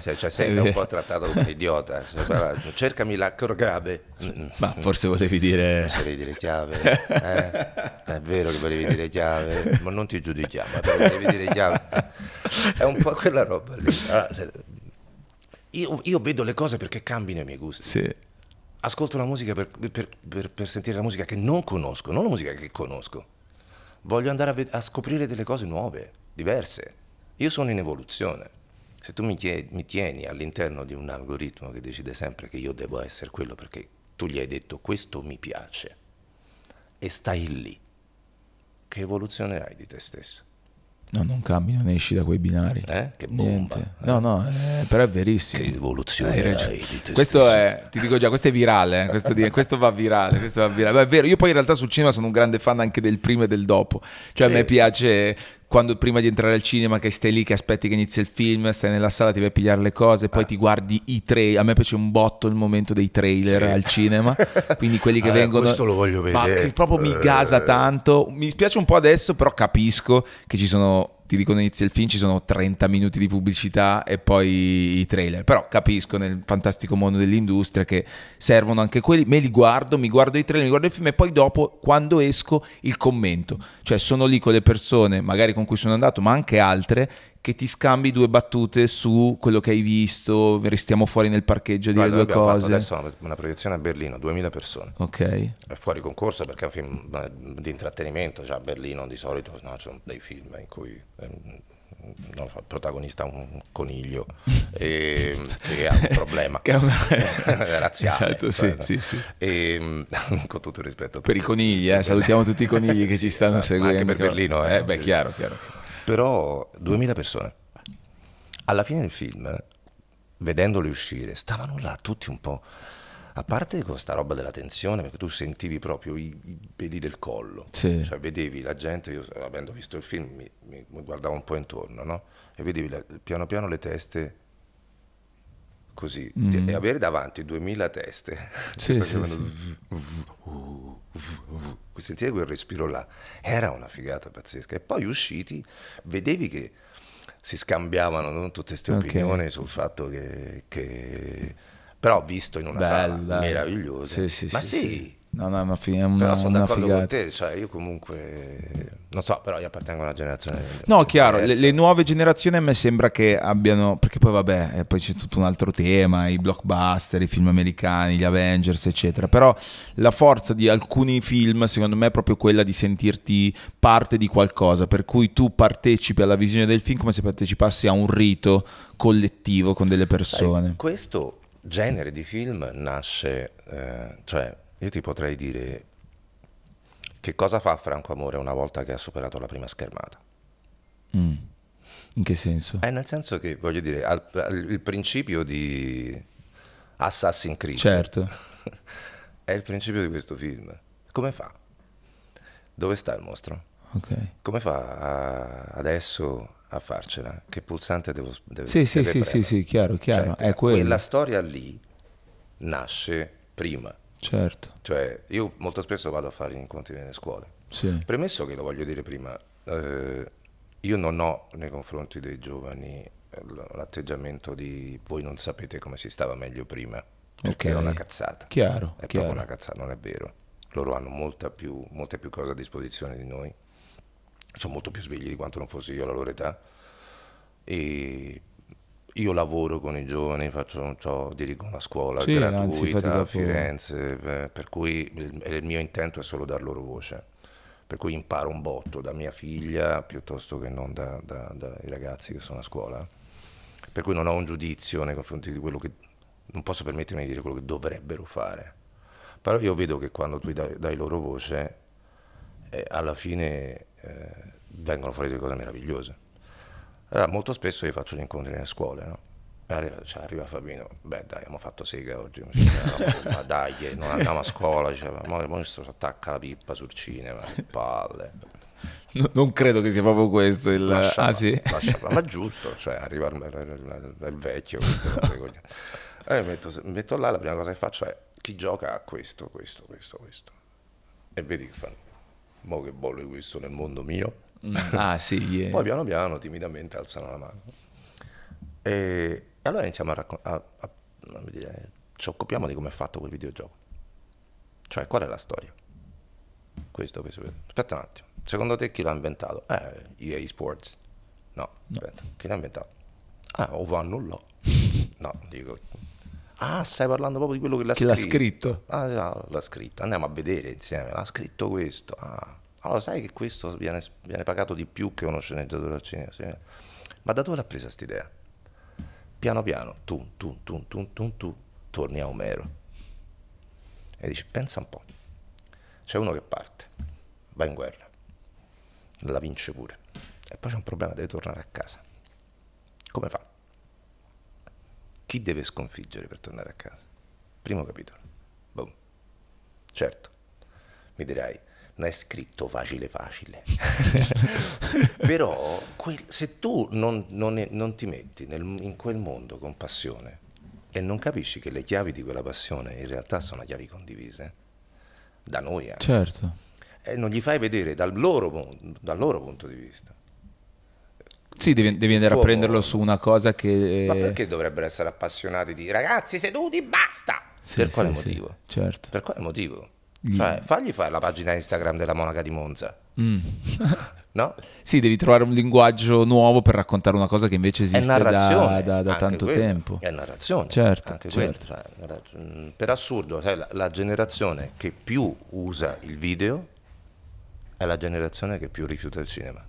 cioè sei un po' trattato come un idiota, cioè, cercami l'acrograve, ma forse volevi dire chiave, è vero che volevi dire chiave, ma non ti giudichiamo, ma volevi dire chiave. È un po' quella roba lì. Allora, cioè, io vedo le cose perché cambino i miei gusti. Sì. Ascolto la musica per sentire la musica che non conosco, non la musica che conosco. Voglio andare a scoprire delle cose nuove, diverse. Io sono in evoluzione. Se tu mi tieni all'interno di un algoritmo che decide sempre che io devo essere quello perché tu gli hai detto questo mi piace e stai lì, che evoluzione hai di te stesso? No, non cambi, non esci da quei binari. Che bomba. No, no, però è verissimo. Che evoluzione hai di te questo stesso. Ti dico già, questo è virale, questo va virale, questo va virale. Beh, è vero, io poi in realtà sul cinema sono un grande fan anche del prima e del dopo. Cioè a me piace quando prima di entrare al cinema che stai lì, che aspetti che inizi il film, stai nella sala, ti vai a pigliare le cose, poi ti guardi i trailer. A me piace un botto il momento dei trailer al cinema, quindi quelli che vengono, questo lo voglio vedere, ma che proprio mi gasa tanto. Mi spiace un po' adesso, però capisco che ci sono ti dico, inizia il film, ci sono 30 minuti di pubblicità e poi i trailer. Però capisco, nel fantastico mondo dell'industria, che servono anche quelli. Me li guardo, mi guardo i trailer, mi guardo il film e poi dopo, quando esco, il commento. Cioè sono lì con le persone, magari con cui sono andato, ma anche altre, che ti scambi due battute su quello che hai visto, restiamo fuori nel parcheggio a dire due cose. Adesso una proiezione a Berlino, 2000 persone. Ok. È fuori concorso perché è un film di intrattenimento, già a Berlino di solito, no, ci sono dei film in cui... non so, il protagonista un coniglio che ha un problema che è una... razziale, esatto, sì, no? Sì, sì. E, con tutto il rispetto per i conigli, salutiamo tutti i conigli che ci stanno seguendo, anche per Berlino, beh, chiaro, chiaro. Però 2000 persone alla fine del film, vedendoli uscire, stavano là tutti un po', a parte con sta roba della tensione, perché tu sentivi proprio i peli del collo, sì. Cioè vedevi la gente, io avendo visto il film mi guardavo un po' intorno, no? E vedevi piano piano le teste così, e avere davanti 2000 teste, sì, sì, sì. Sentire quel respiro là, era una figata pazzesca. E poi usciti, vedevi che si scambiavano, no? Tutte queste opinioni, okay, sul fatto che però visto in una sala meravigliosa, sì, sì, ma sì, sì, sì. No, no, ma però sono d'accordo con te, cioè io comunque non so, però io appartengo a una generazione, no, chiaro, le nuove generazioni a me sembra che abbiano, perché poi vabbè, poi c'è tutto un altro tema, i blockbuster, i film americani, gli Avengers eccetera, però la forza di alcuni film secondo me è proprio quella di sentirti parte di qualcosa, per cui tu partecipi alla visione del film come se partecipassi a un rito collettivo con delle persone. Questo genere di film nasce, cioè io ti potrei dire che cosa fa Franco Amore una volta che ha superato la prima schermata. In che senso? Nel senso che, voglio dire, il principio di Assassin's Creed, certo, è il principio di questo film. Come fa? Dove sta il mostro? Okay. Come fa adesso a farcela? Che pulsante devo sì, sì, sì, sì, sì, chiaro, chiaro, cioè, è quella storia lì nasce prima. Certo. Cioè io molto spesso vado a fare gli incontri nelle scuole, sì. Premesso che, lo voglio dire prima, io non ho nei confronti dei giovani l'atteggiamento di voi non sapete come si stava meglio prima, perché okay, è una cazzata, chiaro, è chiaro, proprio una cazzata, non è vero. Loro hanno molte più cose a disposizione di noi, sono molto più svegli di quanto non fossi io alla loro età, e io lavoro con i giovani, dirigo una scuola, sì, gratuita, anzi, a Firenze, per cui il mio intento è solo dar loro voce, per cui imparo un botto da mia figlia piuttosto che non dai ragazzi che sono a scuola, per cui non ho un giudizio nei confronti di quello che, non posso permettermi di dire quello che dovrebbero fare, però io vedo che quando tu dai loro voce, alla fine vengono fuori delle cose meravigliose. Allora, molto spesso io faccio gli incontri nelle scuole, no? Arriva Favino, beh dai, abbiamo fatto sega oggi, ma dai, non andiamo a scuola, diceva, ma questo si attacca la pippa sul cinema, palle. No, non credo che sia proprio questo il... Lasciava, sì? Lasciava, ma giusto, cioè arriva il vecchio. Metto là, la prima cosa che faccio è chi gioca a questo. E vedi che fanno, mo che bolle questo nel mondo mio. Ah, sì, yeah. Poi piano piano timidamente alzano la mano e allora iniziamo ci occupiamo di come è fatto quel videogioco, cioè qual è la storia, questo. Aspetta un attimo, secondo te chi l'ha inventato? EA Sports? No, aspetta, chi l'ha inventato? O vanno là, no, dico, stai parlando proprio di quello che l'ha scritto. L'ha scritto, andiamo a vedere insieme, l'ha scritto questo, allora sai che questo viene pagato di più che uno sceneggiatore al cinema, sì. Ma da dove l'ha presa quest'idea? Piano piano tu torni a Omero e dici, pensa un po', c'è uno che parte, va in guerra, la vince pure, e poi c'è un problema, deve tornare a casa, come fa? Chi deve sconfiggere per tornare a casa? Primo capitolo, boom. Certo, mi dirai, non è scritto facile però se tu non ti metti in quel mondo con passione e non capisci che le chiavi di quella passione in realtà sono chiavi condivise da noi anche, certo, e non gli fai vedere dal loro punto di vista Sì, devi andare a prenderlo su una cosa che... Ma perché dovrebbero essere appassionati di ragazzi seduti, basta? Sì, per quale motivo? Sì, certo. Per quale motivo? Cioè, fagli fare la pagina Instagram della monaca di Monza. No? Sì, devi trovare un linguaggio nuovo per raccontare una cosa che invece esiste da tanto tempo. È narrazione, certo, anche quello, cioè, per assurdo, sai, la generazione che più usa il video è la generazione che più rifiuta il cinema.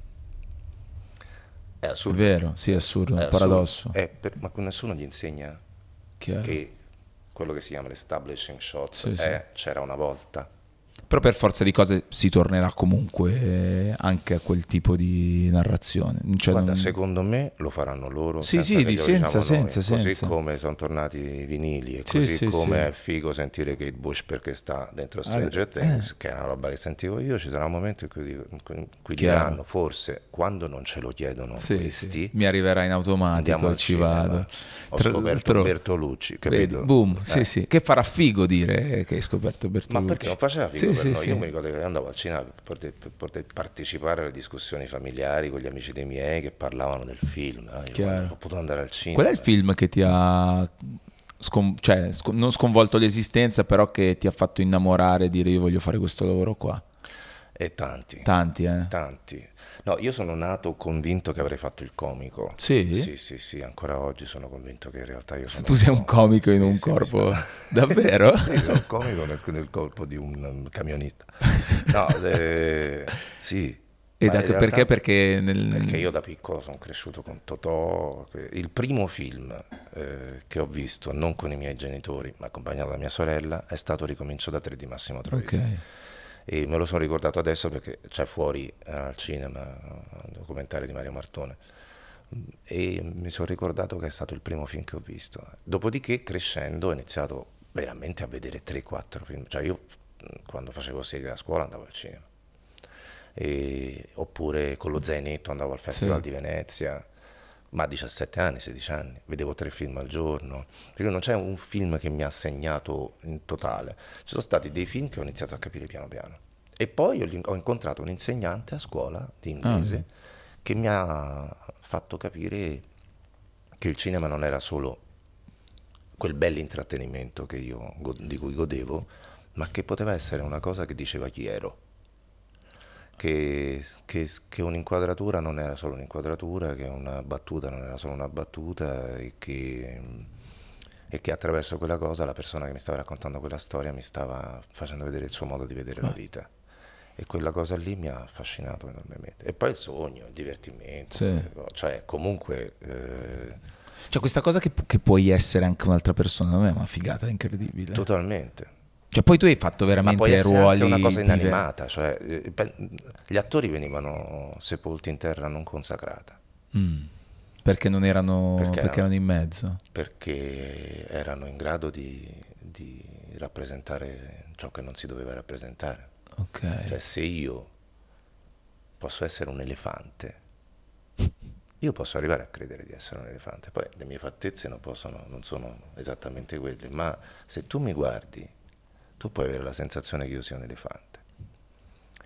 È assurdo. Vero, sì, è assurdo, è un paradosso. Ma nessuno gli insegna che quello che si chiama l'establishing shot c'era una volta. Però per forza di cose si tornerà comunque anche a quel tipo di narrazione. Cioè, guarda, secondo me lo faranno loro. Sì, sì, senza. Come sono tornati i vinili e così come è figo sentire Kate Bush perché sta dentro Stranger Things, che è una roba che sentivo io. Ci sarà un momento in cui diranno, forse quando non ce lo chiedono questi, mi arriverà in automatico, ci vado. Ho scoperto Bertolucci, capito? Boom, che farà figo dire che hai scoperto Bertolucci. Ma perché non faceva figo? Io mi ricordo che andavo al cinema per poter partecipare alle discussioni familiari con gli amici dei miei che parlavano del film. Ho potuto andare al cinema. Qual è il film che ti ha non sconvolto l'esistenza, però che ti ha fatto innamorare e dire io voglio fare questo lavoro qua? E tanti. Tanti, eh? Tanti. No, io sono nato convinto che avrei fatto il comico. Sì? Sì, sì, sì, ancora oggi sono convinto che in realtà io sono... Tu sei un comico in un corpo... Davvero? Sì, sono un comico nel corpo di un camionista. No, sì. E realtà, perché? Perché io da piccolo sono cresciuto con Totò. Il primo film che ho visto, non con i miei genitori, ma accompagnato da mia sorella, è stato Ricomincio da 3 di Massimo Troviso. Ok. E me lo sono ricordato adesso perché c'è fuori al cinema un documentario di Mario Martone, e mi sono ricordato che è stato il primo film che ho visto. Dopodiché, crescendo, ho iniziato veramente a vedere 3-4 film. Cioè io quando facevo sega a scuola andavo al cinema, oppure con lo zainetto andavo al Festival di Venezia, ma a 17 anni, 16 anni, vedevo 3 film al giorno, perché non c'è un film che mi ha segnato in totale. Ci sono stati dei film che ho iniziato a capire piano piano, e poi ho incontrato un insegnante a scuola di inglese che mi ha fatto capire che il cinema non era solo quel bell'intrattenimento che io, di cui godevo, ma che poteva essere una cosa che diceva chi ero. Che un'inquadratura non era solo un'inquadratura, che una battuta non era solo una battuta, e che attraverso quella cosa la persona che mi stava raccontando quella storia mi stava facendo vedere il suo modo di vedere la vita. E quella cosa lì mi ha affascinato enormemente. E poi il sogno, il divertimento, cioè comunque... Cioè questa cosa che puoi essere anche un'altra persona, non è una figata incredibile? Totalmente. Cioè poi tu hai fatto veramente ruoli... Ma una cosa inanimata, cioè gli attori venivano sepolti in terra non consacrata. Perché non erano... Perché erano in mezzo? Perché erano in grado di rappresentare ciò che non si doveva rappresentare. Ok. Cioè se io posso essere un elefante, io posso arrivare a credere di essere un elefante, poi le mie fattezze non sono esattamente quelle, ma se tu mi guardi tu puoi avere la sensazione che io sia un elefante.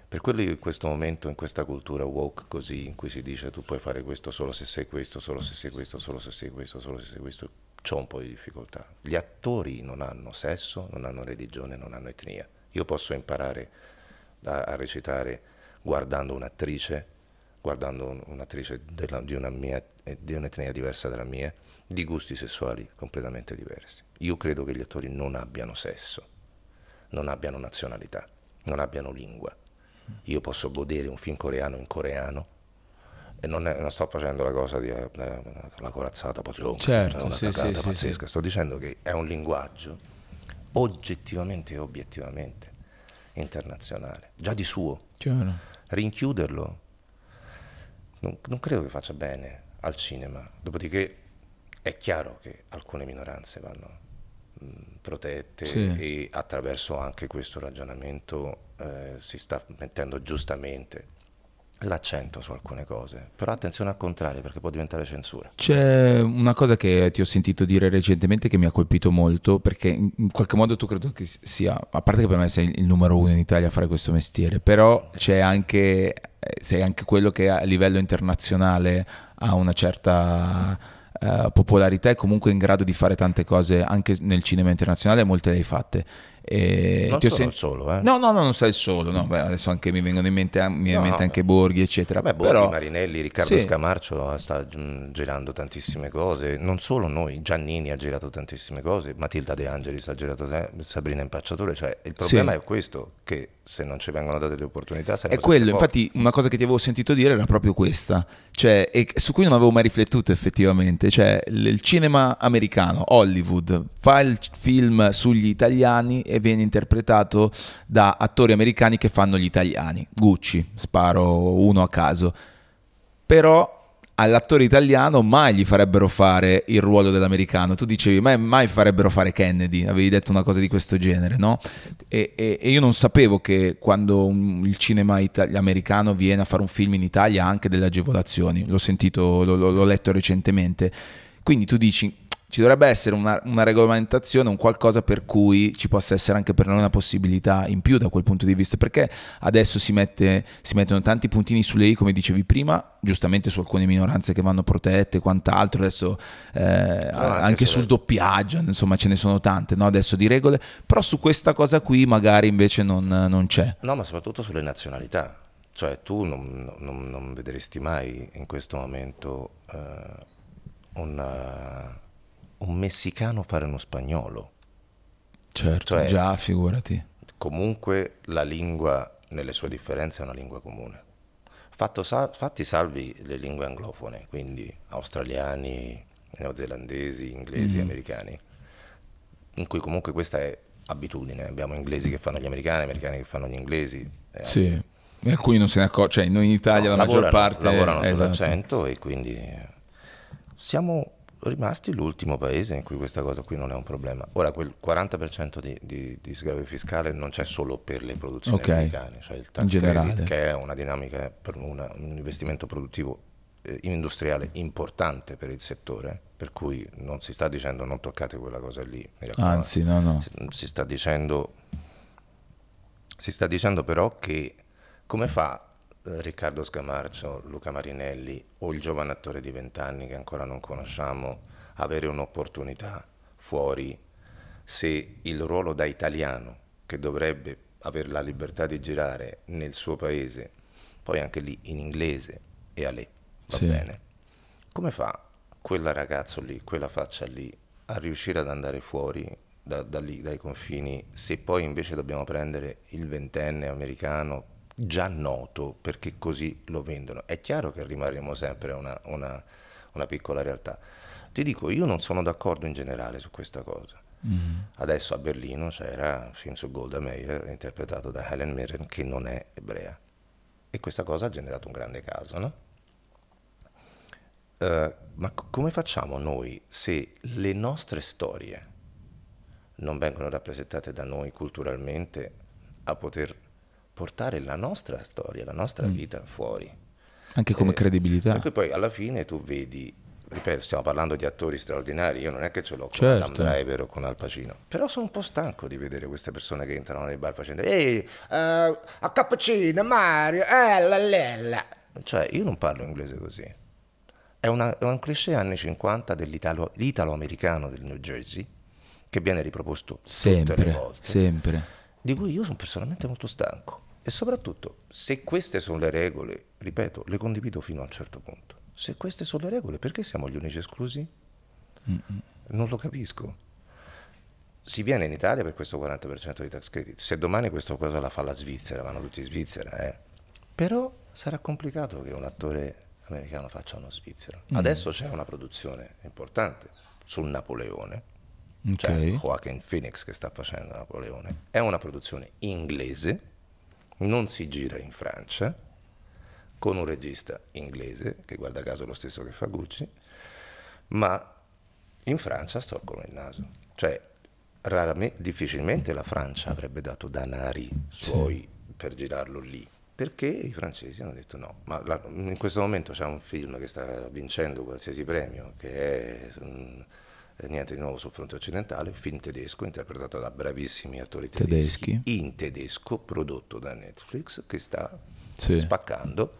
Per quello io in questo momento, in questa cultura woke così, in cui si dice tu puoi fare questo solo se sei questo, solo se sei questo, solo se sei questo, solo se sei questo, c'ho un po' di difficoltà. Gli attori non hanno sesso, non hanno religione, non hanno etnia. Io posso imparare a recitare guardando un'attrice, di un'etnia diversa dalla mia, di gusti sessuali completamente diversi. Io credo che gli attori non abbiano sesso, non abbiano nazionalità, non abbiano lingua. Io posso godere un film coreano in coreano, e non sto facendo la cosa di la corazzata, certo, una cagata pazzesca, sto dicendo che è un linguaggio oggettivamente e obiettivamente internazionale, già di suo. Rinchiuderlo non credo che faccia bene al cinema. Dopodiché è chiaro che alcune minoranze vanno protette, e attraverso anche questo ragionamento si sta mettendo giustamente l'accento su alcune cose, però attenzione al contrario, perché può diventare censura. C'è una cosa che ti ho sentito dire recentemente che mi ha colpito molto, perché in qualche modo tu credo che sia, a parte che per me sei il numero 1 in Italia a fare questo mestiere, però c'è anche, sei anche quello che a livello internazionale ha una certa popolarità e comunque in grado di fare tante cose anche nel cinema internazionale, molte le hai fatte. E non sono il solo, eh? No, no, no, non sei il solo, no. Beh, adesso anche mi vengono in mente, anche Borghi, eccetera. Beh, Borghi, però... Marinelli, Riccardo Scamarcio sta girando tantissime cose, non solo noi, Giannini ha girato tantissime cose, Matilda De Angelis ha girato, Sabrina Impacciatore, cioè il problema è questo, che se non ci vengono date le opportunità è quello, infatti una cosa che ti avevo sentito dire era proprio questa, cioè, e su cui non avevo mai riflettuto effettivamente, cioè il cinema americano, Hollywood, fa il film sugli italiani e viene interpretato da attori americani che fanno gli italiani. Gucci, sparo uno a caso. Però all'attore italiano mai gli farebbero fare il ruolo dell'americano. Tu dicevi, ma mai farebbero fare Kennedy, avevi detto una cosa di questo genere, no? E io non sapevo che quando il cinema americano viene a fare un film in Italia ha anche delle agevolazioni. L'ho sentito, l'ho letto recentemente. Quindi tu dici... ci dovrebbe essere una regolamentazione, un qualcosa per cui ci possa essere anche per noi una possibilità in più da quel punto di vista, perché adesso si mettono tanti puntini sulle i, come dicevi prima, giustamente su alcune minoranze che vanno protette e quant'altro, adesso anche sul doppiaggio, insomma ce ne sono tante, no? Adesso di regole, però su questa cosa qui magari invece non c'è. No, ma soprattutto sulle nazionalità, cioè tu non vedresti mai in questo momento un messicano fare uno spagnolo. Certo, cioè, già figurati. Comunque la lingua, nelle sue differenze, è una lingua comune. Fatti salvi le lingue anglofone, quindi australiani, neozelandesi, inglesi, americani, in cui comunque questa è abitudine. Abbiamo inglesi che fanno gli americani, americani che fanno gli inglesi. Sì, e alcuni non se ne accorgono, cioè noi in Italia no, la maggior parte lavorano sull'accento, e quindi siamo... rimasti l'ultimo paese in cui questa cosa qui non è un problema. Ora quel 40% di sgravio fiscale non c'è solo per le produzioni americane, cioè il tax credit, che è una dinamica per un investimento produttivo industriale importante per il settore, per cui non si sta dicendo non toccate quella cosa lì, mi raccomando. Anzi, no, no. Si sta dicendo però che come fa Riccardo Scamarcio, Luca Marinelli o il giovane attore di 20 anni che ancora non conosciamo avere un'opportunità fuori, se il ruolo da italiano che dovrebbe avere la libertà di girare nel suo paese, poi anche lì in inglese e a lei va bene, come fa quella ragazzo lì, quella faccia lì a riuscire ad andare fuori da lì, dai confini, se poi invece dobbiamo prendere il 20enne americano già noto perché così lo vendono? È chiaro che rimarremo sempre una piccola realtà. Ti dico, io non sono d'accordo in generale su questa cosa. Adesso a Berlino c'era un film su Golda Meir interpretato da Helen Mirren che non è ebrea, e questa cosa ha generato un grande caso, no? Ma come facciamo noi se le nostre storie non vengono rappresentate da noi culturalmente a poter portare la nostra storia, la nostra vita fuori, anche come credibilità? Perché poi alla fine tu vedi, ripeto, stiamo parlando di attori straordinari, io non è che ce l'ho con Adam Driver o con Al Pacino, però sono un po' stanco di vedere queste persone che entrano nei bar facendo a cappuccino Mario, cioè io non parlo inglese così, è un cliché anni 50 dell'italo-americano del New Jersey che viene riproposto sempre, tutte le volte, sempre, di cui io sono personalmente molto stanco. E soprattutto, se queste sono le regole, ripeto, le condivido fino a un certo punto, se queste sono le regole, perché siamo gli unici esclusi? Non lo capisco. Si viene in Italia per questo 40% di tax credit, se domani questa cosa la fa la Svizzera, vanno tutti in Svizzera, però sarà complicato che un attore americano faccia uno svizzero. Adesso c'è una produzione importante sul Napoleone, cioè Joaquin Phoenix che sta facendo Napoleone, è una produzione inglese, non si gira in Francia, con un regista inglese che guarda caso è lo stesso che fa Gucci, ma in Francia storcono il naso, cioè difficilmente la Francia avrebbe dato danari suoi per girarlo lì, perché i francesi hanno detto no. Ma in questo momento c'è un film che sta vincendo qualsiasi premio, che è Niente di nuovo sul fronte occidentale, film tedesco interpretato da bravissimi attori tedeschi in tedesco, prodotto da Netflix, che sta spaccando.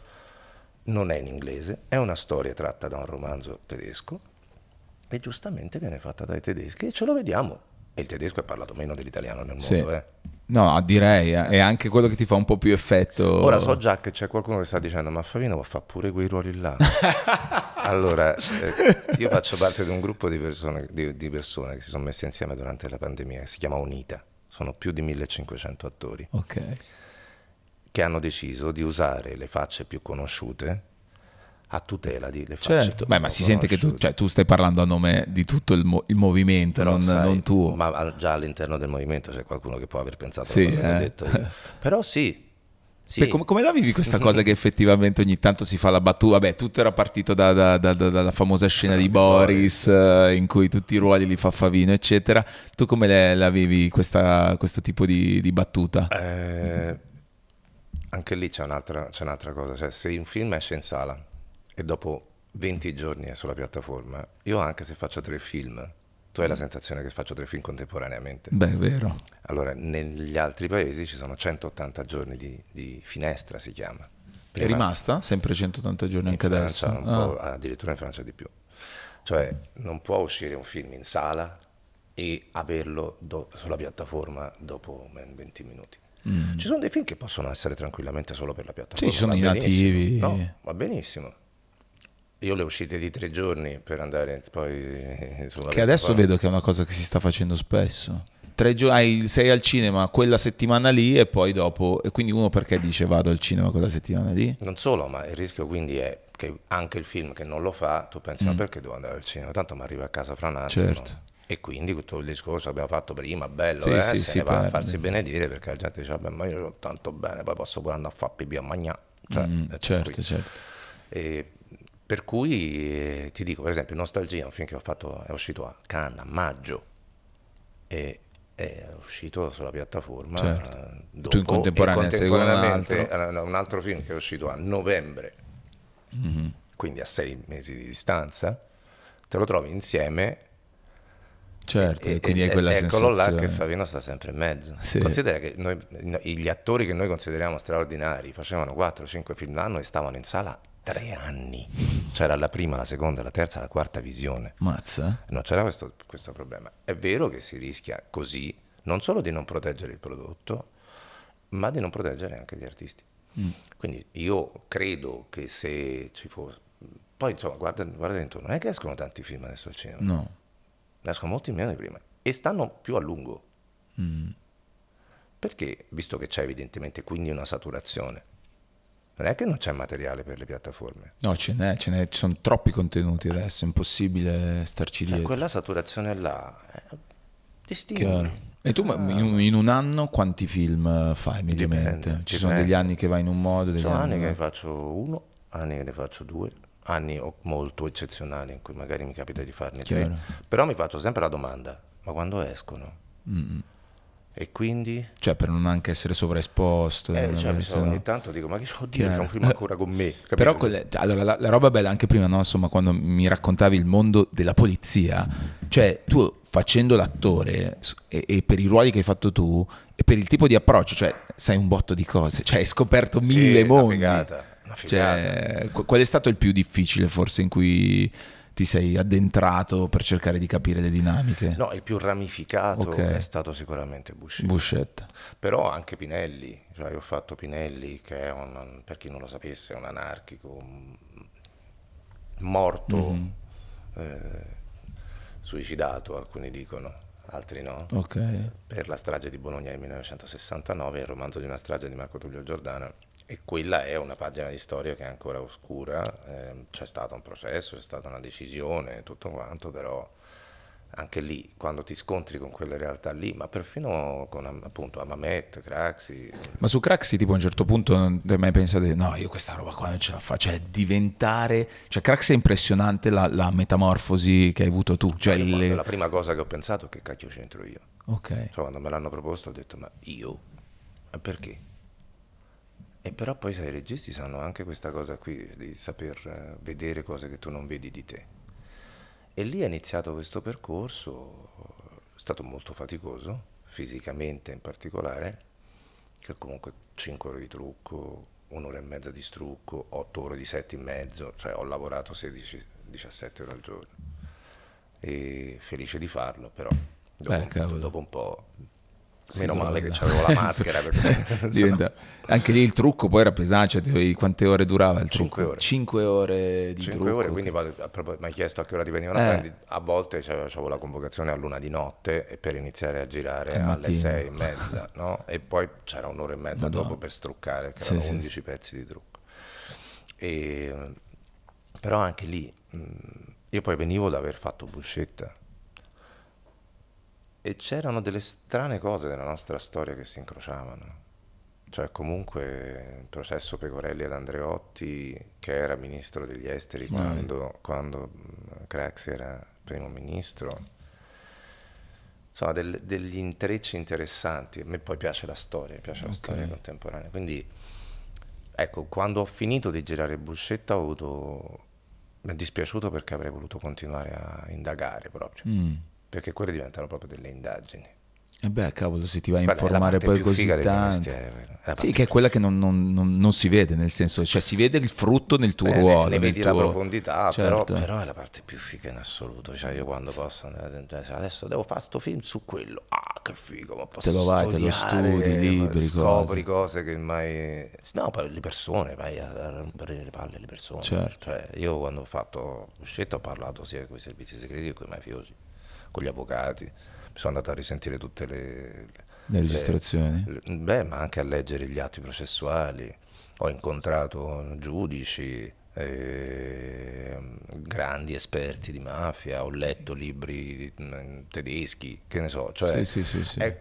Non è in inglese, è una storia tratta da un romanzo tedesco e giustamente viene fatta dai tedeschi e ce lo vediamo. E il tedesco è parlato meno dell'italiano nel mondo, No, direi, è anche quello che ti fa un po' più effetto. Ora so già che c'è qualcuno che sta dicendo ma Favino fa pure quei ruoli là. Allora, io faccio parte di un gruppo di persone che si sono messe insieme durante la pandemia, che si chiama Unita, sono più di 1500 attori, che hanno deciso di usare le facce più conosciute a tutela di le facce. Certo. Beh, ma si sente che tu, cioè, tu stai parlando a nome di tutto il movimento, non tuo. Ma già all'interno del movimento c'è qualcuno che può aver pensato a quello che ho detto io. Però come la vivi questa cosa che effettivamente ogni tanto si fa la battuta? Vabbè, tutto era partito dalla famosa scena di Boris, in cui tutti i ruoli li fa Favino, eccetera. Tu come la vivi questo tipo di battuta? Anche lì c'è un'altra cosa, cioè se un film esce in sala e dopo 20 giorni è sulla piattaforma, io anche se faccio 3 film, tu hai la sensazione che faccio 3 film contemporaneamente. Beh, è vero. Allora, negli altri paesi ci sono 180 giorni di finestra, si chiama. Prima, è rimasta sempre 180 giorni anche adesso? Addirittura in Francia di più. Cioè, non può uscire un film in sala e averlo sulla piattaforma dopo 20 minuti. Mm. Ci sono dei film che possono essere tranquillamente solo per la piattaforma. Sì, ci sono i nativi. No, va benissimo. Io le uscite di 3 giorni per andare poi sulla che adesso qua. Vedo che è una cosa che si sta facendo spesso. 3 giorni, sei al cinema quella settimana lì e poi dopo, e quindi uno perché dice vado al cinema quella settimana lì? Non solo, ma il rischio quindi è che anche il film che non lo fa, tu pensi ma perché devo andare al cinema? Tanto mi arriva a casa fra un attimo. Certo. E quindi tutto il discorso che abbiamo fatto prima, bello, se ne va a farsi benedire, perché la gente dice ma io ho tanto bene, poi posso pure andare a fare pipì a mangiare. Cioè, certo. E per cui ti dico, per esempio, Nostalgia, un film che ho fatto, è uscito a Cannes a maggio e è uscito sulla piattaforma dopo, tu in contemporanea contemporaneamente un altro film che è uscito a novembre, quindi a 6 mesi di distanza, te lo trovi insieme. Certo, e quindi è quella eccolo sensazione. Là che Favino sta sempre in mezzo. Sì. Considera che gli attori che noi consideriamo straordinari facevano 4-5 film l'anno e stavano in sala 3 anni. C'era la prima, la seconda, la terza, la quarta visione. Mazza. Non c'era questo problema. È vero che si rischia così non solo di non proteggere il prodotto, ma di non proteggere anche gli artisti. Quindi io credo che se ci fosse... Poi insomma, guarda intorno, non è che escono tanti film adesso al cinema. No. Ne escono molti meno di prima e stanno più a lungo, perché visto che c'è evidentemente quindi una saturazione, non è che non c'è materiale per le piattaforme. No, ce n'è, ci sono troppi contenuti adesso, è impossibile starci dietro. Quella saturazione là distingue. E tu in un anno quanti film fai? Mediamente? Ci sono degli anni che vai in un modo, degli anni che ne faccio uno, anni che ne faccio due, anni molto eccezionali in cui magari mi capita di farne 3, però mi faccio sempre la domanda, ma quando escono? E quindi? Cioè, per non anche essere sovraesposto, ogni tanto dico, ma che oddio, c'è un film ancora con me. Capito? Però allora, la roba bella anche prima, no? Insomma, quando mi raccontavi il mondo della polizia, cioè tu facendo l'attore e per i ruoli che hai fatto tu e per il tipo di approccio, cioè sai un botto di cose, cioè hai scoperto mille mondi. Cioè, qual è stato il più difficile forse in cui ti sei addentrato per cercare di capire le dinamiche? No, il più ramificato è stato sicuramente Buscetta. Però anche Pinelli, cioè io ho fatto Pinelli che è per chi non lo sapesse, un anarchico morto, suicidato alcuni dicono, altri no, per la strage di Bologna del 1969, il romanzo di una strage di Marco Tullio Giordano. E quella è una pagina di storia che è ancora oscura, c'è stato un processo, c'è stata una decisione, tutto quanto, però anche lì, quando ti scontri con quelle realtà lì, ma perfino con appunto Amamet, Craxi... Ma su Craxi tipo a un certo punto non ti hai mai pensato no, io questa roba qua non ce la faccio, cioè diventare... Cioè Craxi è impressionante la metamorfosi che hai avuto tu, cioè... La prima cosa che ho pensato è che cacchio c'entro io. Cioè quando me l'hanno proposto ho detto ma io? Ma perché? E però poi sai, i registi sanno anche questa cosa qui, di saper vedere cose che tu non vedi di te. E lì è iniziato questo percorso, è stato molto faticoso, fisicamente in particolare, che comunque 5 ore di trucco, un'ora e mezza di strucco, 8 ore di set e mezzo, cioè ho lavorato 16-17 ore al giorno. E felice di farlo, però dopo un po'... Meno male che c'avevo la maschera perché diventa... Anche lì il trucco poi era pesante, cioè, quante ore durava il trucco? 5 ore. 5 ore di trucco. Ore, quindi mi hai chiesto a che ora ti venivano a volte avevo la convocazione all'1 di notte e per iniziare a girare alle 6:30, no? E poi c'era un'ora e mezza dopo per struccare, che erano 11 pezzi di trucco. E... però anche lì io poi venivo da aver fatto Buscetta. E c'erano delle strane cose della nostra storia che si incrociavano. Cioè comunque il processo Pecorelli ad Andreotti, che era ministro degli esteri quando Craxi era primo ministro. Insomma, degli intrecci interessanti. A me poi piace la storia, piace la storia contemporanea. Quindi, ecco, quando ho finito di girare Buscetta ho avuto... mi è dispiaciuto perché avrei voluto continuare a indagare proprio. Perché quelle diventano proprio delle indagini. E beh, cavolo, se ti vai a informare poi così tanto. Sì, che è quella che non si vede, nel senso, cioè si vede il frutto nel tuo ruolo. Ne vedi la profondità, però è la parte più figa in assoluto. Cioè io quando posso andare, adesso devo fare sto film su quello, ah che figo, ma posso studiare. Te lo studi, libri, scopri cose che mai... No, le persone, vai a rompere le palle alle persone. Cioè io quando ho fatto Buscetta ho parlato sia con i servizi segreti che con i mafiosi, con gli avvocati, mi sono andato a risentire tutte le registrazioni, ma anche a leggere gli atti processuali, ho incontrato giudici, grandi esperti di mafia, ho letto libri tedeschi, che ne so, cioè è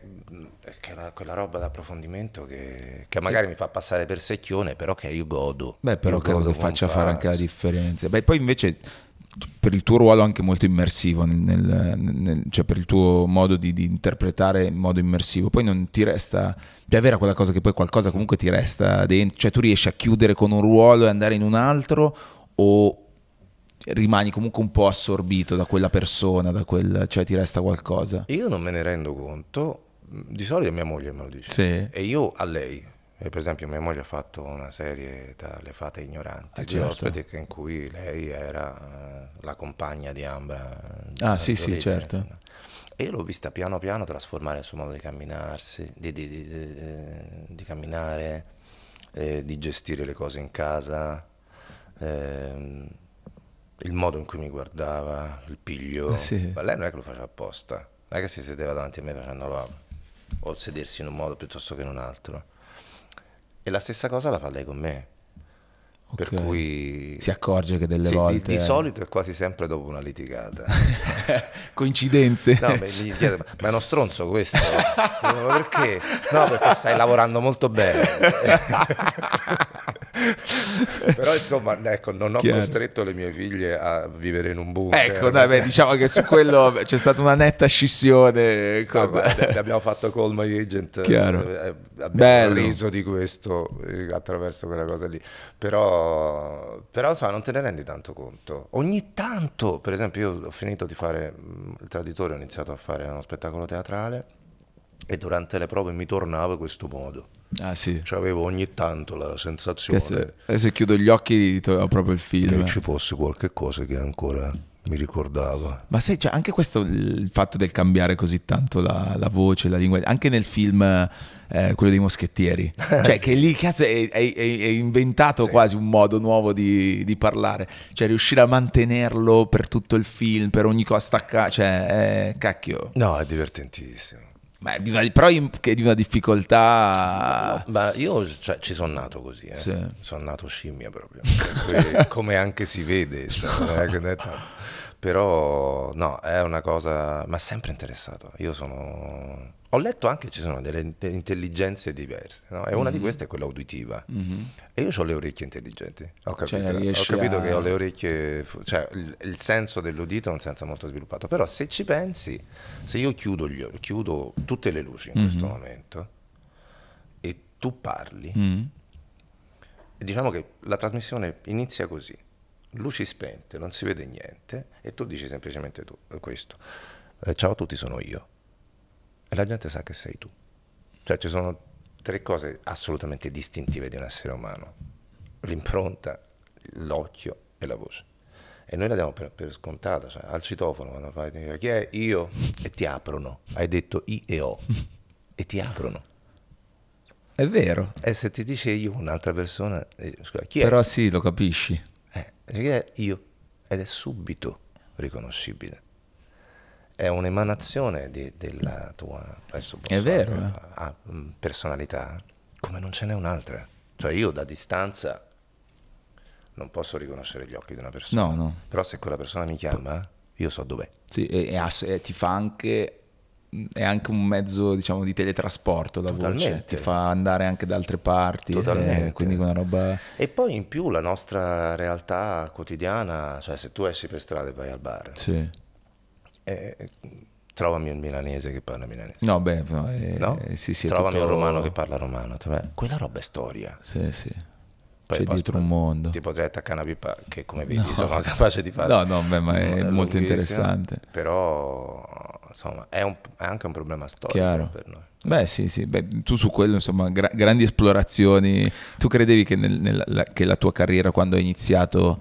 quella roba d'approfondimento che magari mi fa passare per secchione, però che io godo. Beh, però credo che faccia fare anche la differenza. Beh, poi invece... per il tuo ruolo anche molto immersivo cioè per il tuo modo di interpretare in modo immersivo, poi non ti resta, è vera quella cosa che poi qualcosa comunque ti resta dentro, cioè tu riesci a chiudere con un ruolo e andare in un altro, o rimani comunque un po' assorbito da quella persona, cioè ti resta qualcosa? Io non me ne rendo conto, di solito mia moglie me lo dice, e io a lei. Per esempio mia moglie ha fatto una serie dalle fate ignoranti di ospiti in cui lei era la compagna di Ambra. Ah sì sì, certo. E io l'ho vista piano piano trasformare il suo modo di camminarsi, di camminare, di gestire le cose in casa, il modo in cui mi guardava, il piglio. Ma lei non è che lo faceva apposta, non è che si sedeva davanti a me facendolo o sedersi in un modo piuttosto che in un altro. E la stessa cosa la fa lei con me, per cui si accorge che delle volte di solito è quasi sempre dopo una litigata. Coincidenze? No, mi chiede, ma è uno stronzo questo? Perché? No, perché stai lavorando molto bene. Però insomma, ecco, non ho costretto le mie figlie a vivere in un bunker. Ecco, diciamo che su quello c'è stata una netta scissione. Con... abbiamo fatto Call My Agent, abbiamo riso di questo attraverso quella cosa lì. Però insomma, non te ne rendi tanto conto. Ogni tanto, per esempio, io ho finito di fare il Traditore, ho iniziato a fare uno spettacolo teatrale e durante le prove mi tornavo in questo modo. Ah sì. Cioè avevo ogni tanto la sensazione. Adesso chiudo gli occhi ho proprio il film. Che ci fosse qualche cosa che ancora mi ricordava. Ma sai, cioè, anche questo, il fatto del cambiare così tanto la voce, la lingua, anche nel film... quello dei moschettieri, cioè che lì cazzo è inventato quasi un modo nuovo di parlare, cioè riuscire a mantenerlo per tutto il film, per ogni cosa stacca, cioè cacchio, no, è divertentissimo. Beh, però è di una difficoltà. Ma io ci sono nato così, sono nato scimmia proprio, come anche si vede, però no, è una cosa, ma sempre interessato. Io sono... ho letto anche che ci sono delle intelligenze diverse, no? E una di queste è quella uditiva. E io ho le orecchie intelligenti, ho capito che ho le orecchie, cioè il senso dell'udito è un senso molto sviluppato. Però se ci pensi, se io chiudo tutte le luci in questo momento e tu parli, E diciamo che la trasmissione inizia così, luci spente, non si vede niente, e tu dici semplicemente tu, questo, ciao a tutti, sono io. E la gente sa che sei tu. Cioè ci sono tre cose assolutamente distintive di un essere umano, l'impronta, l'occhio e la voce. E noi la diamo per scontata, cioè, al citofono, quando fai, chi è? Io, e ti aprono, hai detto I e O, e ti aprono. È vero. E se ti dice io, un'altra persona, scusa, chi è? Però sì, lo capisci. Chi è? Io. Ed è subito riconoscibile. È un'emanazione della tua personalità, come non ce n'è un'altra. Cioè io da distanza non posso riconoscere gli occhi di una persona. No, no. Però se quella persona mi chiama, io so dov'è. Sì, e ti fa anche... è anche un mezzo, diciamo, di teletrasporto la voce, ti fa andare anche da altre parti, quindi una roba... E poi in più la nostra realtà quotidiana, cioè se tu esci per strada e vai al bar, sì, trovami un milanese che parla milanese, no, beh, no, no? Sì, trovami un romano che parla romano, quella roba è storia, sì. C'è dietro un mondo. Ti potrei attaccare una pipa, che come vedi sono capace di fare. No, ma è molto interessante. Però insomma è anche un problema storico. Chiaro. Per noi. Beh sì, beh, tu su quello insomma grandi esplorazioni. Tu credevi che, che la tua carriera quando hai iniziato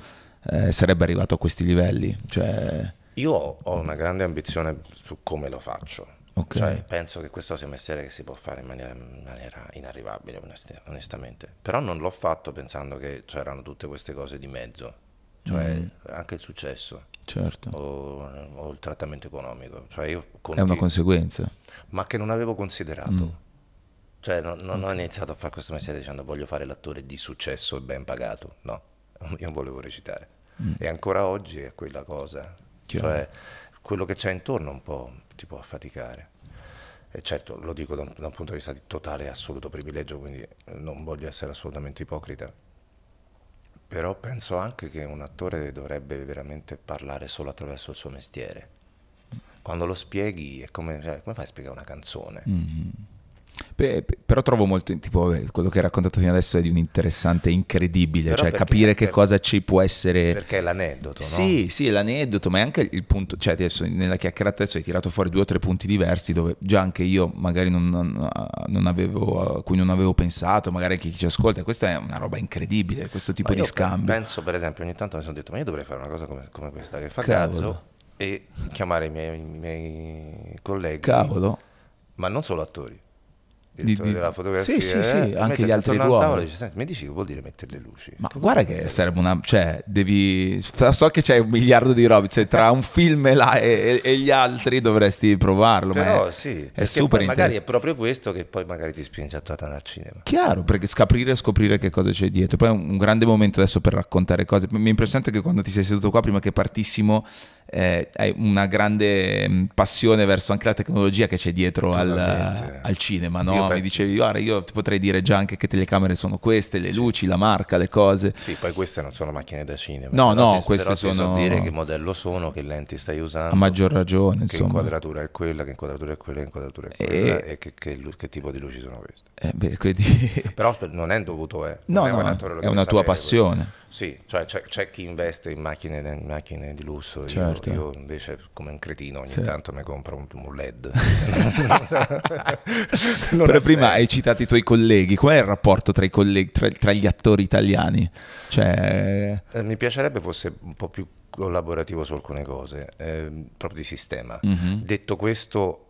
sarebbe arrivato a questi livelli? Cioè... Io ho una grande ambizione su come lo faccio. Okay. Cioè, penso che questo sia un mestiere che si può fare in maniera inarrivabile, onestamente. Però non l'ho fatto pensando che c'erano tutte queste cose di mezzo, cioè anche il successo, certo, o il trattamento economico. Cioè io è una conseguenza, ma che non avevo considerato. Cioè non ho iniziato a fare questo mestiere dicendo voglio fare l'attore di successo e ben pagato. No, io volevo recitare. E ancora oggi è quella cosa. Chiaro. Cioè quello che c'è intorno un po' ti può affaticare, e certo lo dico da un punto di vista di totale e assoluto privilegio, quindi non voglio essere assolutamente ipocrita, però penso anche che un attore dovrebbe veramente parlare solo attraverso il suo mestiere. Quando lo spieghi è come, cioè, come fai a spiegare una canzone? Però trovo molto, tipo, quello che hai raccontato fino adesso è di un interessante incredibile, però cioè capire che cosa ci può essere, perché è l'aneddoto, no? Sì, è l'aneddoto, ma è anche il punto, cioè adesso nella chiacchierata adesso hai tirato fuori 2 o 3 punti diversi dove già anche io magari a cui non avevo pensato, magari chi ci ascolta, questa è una roba incredibile, questo tipo di scambio. Penso per esempio ogni tanto mi sono detto ma io dovrei fare una cosa come questa che fa cazzo e chiamare i miei colleghi, cavolo, ma non solo attori, della fotografia, anche gli altri ruoli. Mi dici che vuol dire mettere le luci? Ma guarda che sarebbe una, cioè devi, so che c'è un miliardo di robe, cioè, tra un film e gli altri dovresti provarlo. Però ma è super interessante. Magari è proprio questo che poi magari ti spinge a tornare al cinema. Chiaro, perché scoprire che cosa c'è dietro. Poi è un grande momento adesso per raccontare cose. Mi è impressionante che quando ti sei seduto qua prima che partissimo hai una grande passione verso anche la tecnologia che c'è dietro al cinema, no? Mi dicevi guarda io ti potrei dire già anche che telecamere sono queste, le luci, la marca, le cose. Sì, poi queste non sono macchine da cinema. No, queste sono... Però ti so dire che modello sono, che lenti stai usando. A maggior ragione, che inquadratura è quella, che inquadratura è quella e che tipo di luci sono queste. Però non è dovuto, è una tua passione. Quello. Sì, cioè c'è chi investe in macchine di lusso, certo. Io invece come un cretino ogni tanto mi compro un LED. Però prima hai citato i tuoi colleghi, qual è il rapporto tra i colleghi, tra gli attori italiani? Cioè... mi piacerebbe fosse un po' più collaborativo su alcune cose, proprio di sistema. Detto questo,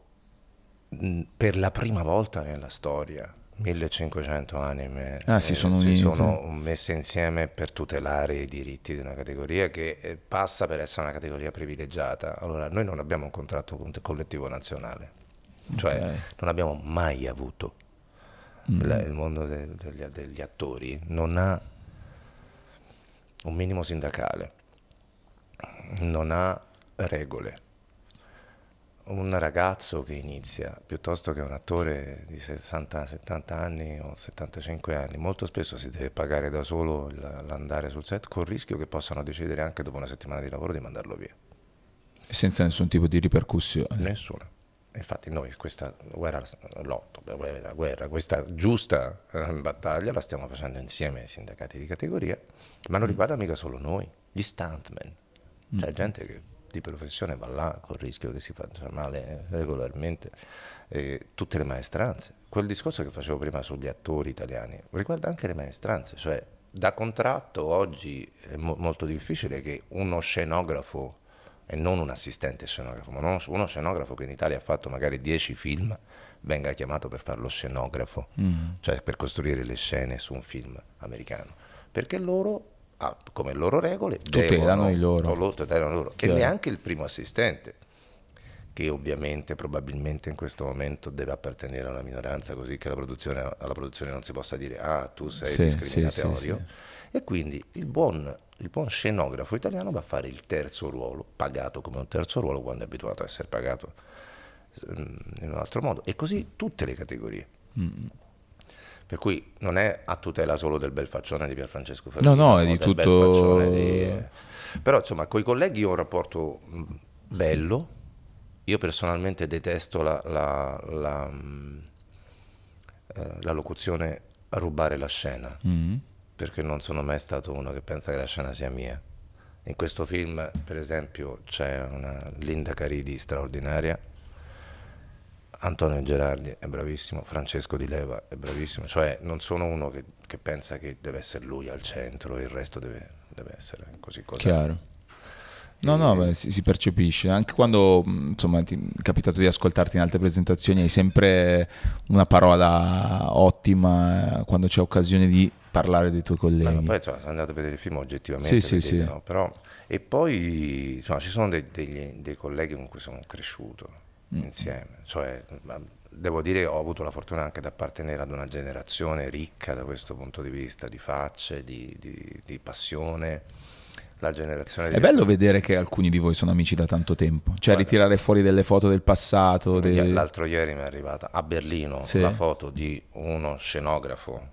per la prima volta nella storia 1500 anime si sono messe insieme per tutelare i diritti di una categoria che passa per essere una categoria privilegiata. Allora noi non abbiamo un contratto collettivo nazionale, cioè non abbiamo mai avuto il mondo degli attori non ha un minimo sindacale, non ha regole. Un ragazzo che inizia piuttosto che un attore di 60, 70 anni o 75 anni molto spesso si deve pagare da solo l'andare sul set, col rischio che possano decidere anche dopo una settimana di lavoro di mandarlo via senza nessun tipo di ripercussione. Nessuna. Infatti noi questa guerra, questa giusta battaglia la stiamo facendo insieme ai sindacati di categoria, ma non riguarda mica solo noi, gli stuntman, cioè gente che di professione va là col rischio che si faccia male regolarmente, tutte le maestranze. Quel discorso che facevo prima sugli attori italiani riguarda anche le maestranze, cioè da contratto oggi è molto difficile che uno scenografo, e non un assistente scenografo, ma uno scenografo che in Italia ha fatto magari 10 film, venga chiamato per fare lo scenografo, cioè per costruire le scene su un film americano. Perché loro, come loro regole, tutelano i loro. E neanche il primo assistente, che ovviamente probabilmente in questo momento deve appartenere a una minoranza, così che alla produzione non si possa dire «ah, tu sei discriminatorio». E quindi il buon scenografo italiano va a fare il terzo ruolo, pagato come un terzo ruolo quando è abituato a essere pagato in un altro modo. E così tutte le categorie. Per cui non è a tutela solo del bel faccione di Pierfrancesco Favino. No, no, è di tutto. Però insomma, con i colleghi ho un rapporto bello. Io personalmente detesto la locuzione rubare la scena. Perché non sono mai stato uno che pensa che la scena sia mia. In questo film, per esempio, c'è una Linda Caridi straordinaria, Antonio Gerardi è bravissimo, Francesco Di Leva è bravissimo, cioè non sono uno che pensa che deve essere lui al centro e il resto deve essere così così. Chiaro. No, no, beh, si percepisce, anche quando insomma ti è capitato di ascoltarti in altre presentazioni, hai sempre una parola ottima quando c'è occasione di parlare dei tuoi colleghi. Ma poi insomma, sono andato a vedere il film oggettivamente, no? Però, e poi insomma, ci sono dei colleghi con cui sono cresciuto insieme, cioè devo dire ho avuto la fortuna anche di appartenere ad una generazione ricca da questo punto di vista, di facce, di passione. La generazione di... È bello vedere che alcuni di voi sono amici da tanto tempo, cioè ritirare fuori delle foto del passato. L'altro ieri mi è arrivata a Berlino la foto di uno scenografo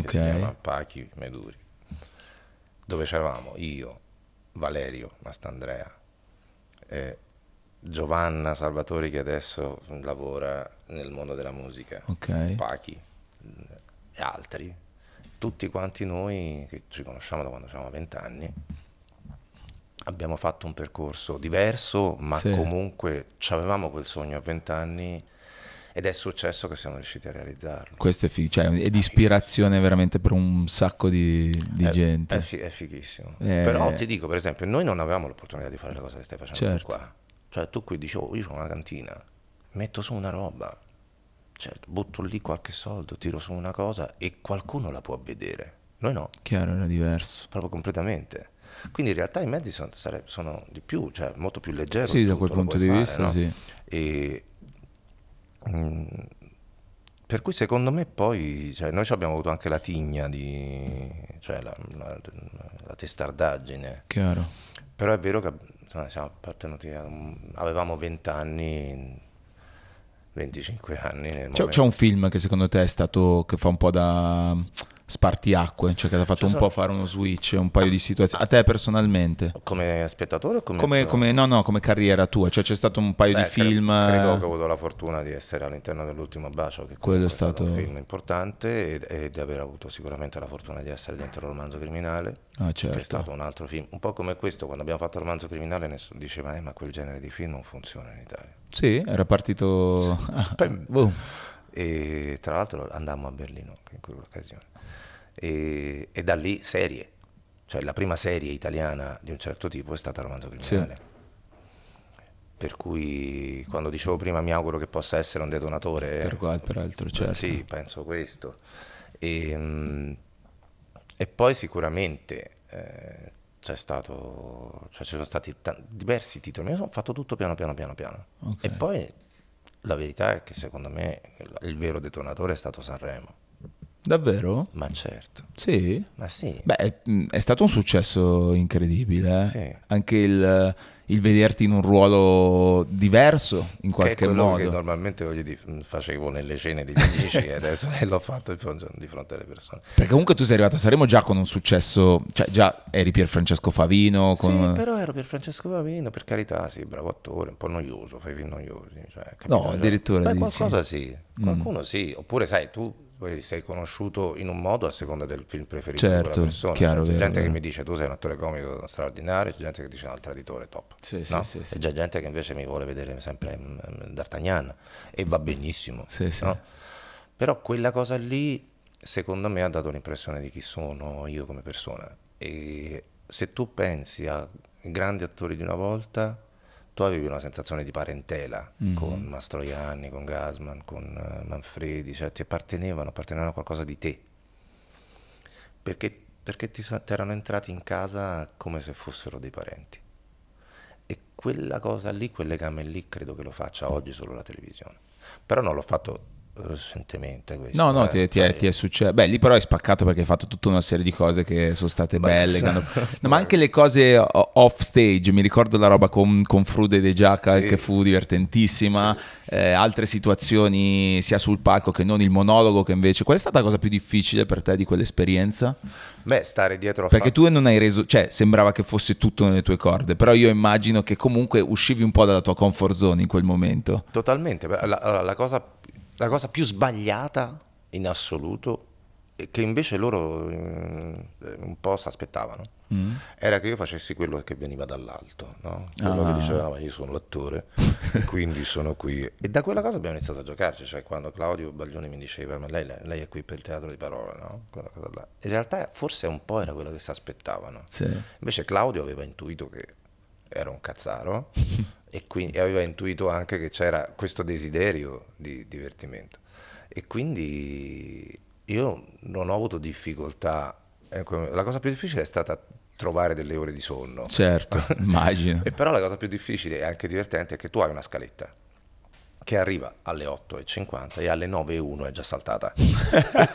che si chiama Pachi Meduri, dove c'eravamo io, Valerio Mastandrea, Giovanna Salvatori che adesso lavora nel mondo della musica, Pachi e altri. Tutti quanti noi, che ci conosciamo da quando siamo a 20 anni, abbiamo fatto un percorso diverso, ma comunque avevamo quel sogno a 20 anni ed è successo che siamo riusciti a realizzarlo. Questo è di ispirazione veramente per un sacco di gente. È fighissimo. Però ti dico, per esempio, noi non avevamo l'opportunità di fare la cosa che stai facendo qua. Cioè tu qui dicevo, io ho una cantina, metto su una roba. Certo, butto lì qualche soldo, tiro su una cosa e qualcuno la può vedere. Noi no. Chiaro, era diverso. Proprio completamente. Quindi in realtà i mezzi sono di più, cioè molto più leggero. Sì, tutto, da quel punto di vista, no? E, per cui secondo me poi, cioè, noi abbiamo avuto anche la tigna, cioè la testardaggine. Chiaro. Però è vero che siamo appartenuti, avevamo 20 anni... 25 anni. C'è un film che secondo te è stato, che fa un po' da spartiacque, cioè che ti ha fatto un po' fare uno switch, un paio di situazioni, a te personalmente? Come spettatore o come carriera tua? Cioè c'è stato un paio di film... Credo che ho avuto la fortuna di essere all'interno dell'Ultimo Bacio, che quello è stato un film importante, e di aver avuto sicuramente la fortuna di essere dentro il Romanzo Criminale, che è stato un altro film, un po' come questo, quando abbiamo fatto il Romanzo Criminale nessuno diceva, ma quel genere di film non funziona in Italia. Sì, era partito... E tra l'altro andammo a Berlino in quell'occasione e da lì serie, cioè la prima serie italiana di un certo tipo è stata Romanzo Criminale, per cui quando dicevo prima mi auguro che possa essere un detonatore peraltro, sì, penso questo. E poi sicuramente ci sono stati diversi titoli, io ho fatto tutto piano. E poi la verità è che secondo me il vero detonatore è stato Sanremo. Davvero? Ma certo. Sì? Ma sì. Beh, è stato un successo incredibile. Sì. Anche il vederti in un ruolo diverso, in qualche modo. Che normalmente facevo nelle cene degli amici e adesso l'ho fatto di fronte alle persone. Perché comunque tu sei arrivato a Sanremo già con un successo, cioè già eri Pierfrancesco Favino. Sì, però ero Pierfrancesco Favino, per carità, sì, bravo attore, un po' noioso, fai film noiosi. Cioè, no, addirittura. Beh, qualcosa sì, qualcuno sì, oppure sai, tu... poi sei conosciuto in un modo a seconda del film preferito della persona. Chiaro, c'è gente che mi dice tu sei un attore comico straordinario, c'è gente che dice un altro traditore top, sì, c'è gente che invece mi vuole vedere sempre D'Artagnan e va benissimo, però quella cosa lì secondo me ha dato l'impressione di chi sono io come persona. E se tu pensi a grandi attori di una volta, tu avevi una sensazione di parentela con Mastroianni, con Gassman, con Manfredi, cioè ti appartenevano a qualcosa di te, perché ti erano entrati in casa come se fossero dei parenti. E quella cosa lì, quel legame lì, credo che lo faccia oggi solo la televisione. Però non l'ho fatto recentemente questo, no, ti è successo. Beh, lì però hai spaccato, perché hai fatto tutta una serie di cose che sono state belle, no, ma anche le cose off stage. Mi ricordo la roba con Frude De Giaca, che fu divertentissima, altre situazioni sia sul palco che non, il monologo che invece... Qual è stata la cosa più difficile per te di quell'esperienza? Beh, stare dietro, perché tu non hai reso, cioè sembrava che fosse tutto nelle tue corde, però io immagino che comunque uscivi un po' dalla tua comfort zone in quel momento. Totalmente. La cosa più sbagliata in assoluto, che invece loro un po' si aspettavano, era che io facessi quello che veniva dall'alto, no? Quello che diceva: ma io sono l'attore, quindi sono qui. E da quella cosa abbiamo iniziato a giocarci, cioè quando Claudio Baglioni mi diceva: ma lei è qui per il teatro di parole, no? Quella cosa là. In realtà forse un po' era quello che si aspettavano. Sì. Invece Claudio aveva intuito che era un cazzaro e quindi aveva intuito anche che c'era questo desiderio di divertimento, e quindi io non ho avuto difficoltà. Ecco, la cosa più difficile è stata trovare delle ore di sonno, certo, immagino. E però la cosa più difficile e anche divertente è che tu hai una scaletta che arriva alle 8:50 e alle 9:01 è già saltata. per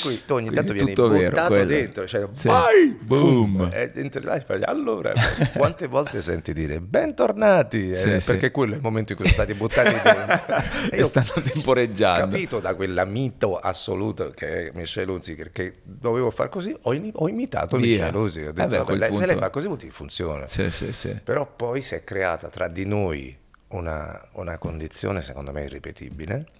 cui tu ogni tanto vieni buttato dentro, cioè vai, boom, e entri là e fai: allora, quante volte senti dire bentornati? Perché quello è il momento in cui sono stati buttati dentro e stanno temporeggiando. Capito da quella mito assoluta che è Michel Unziger, che dovevo far così, ho imitato Michel Unziger. Se lei fa così vuol dire che funziona. Però poi si è creata tra di noi una condizione secondo me irripetibile,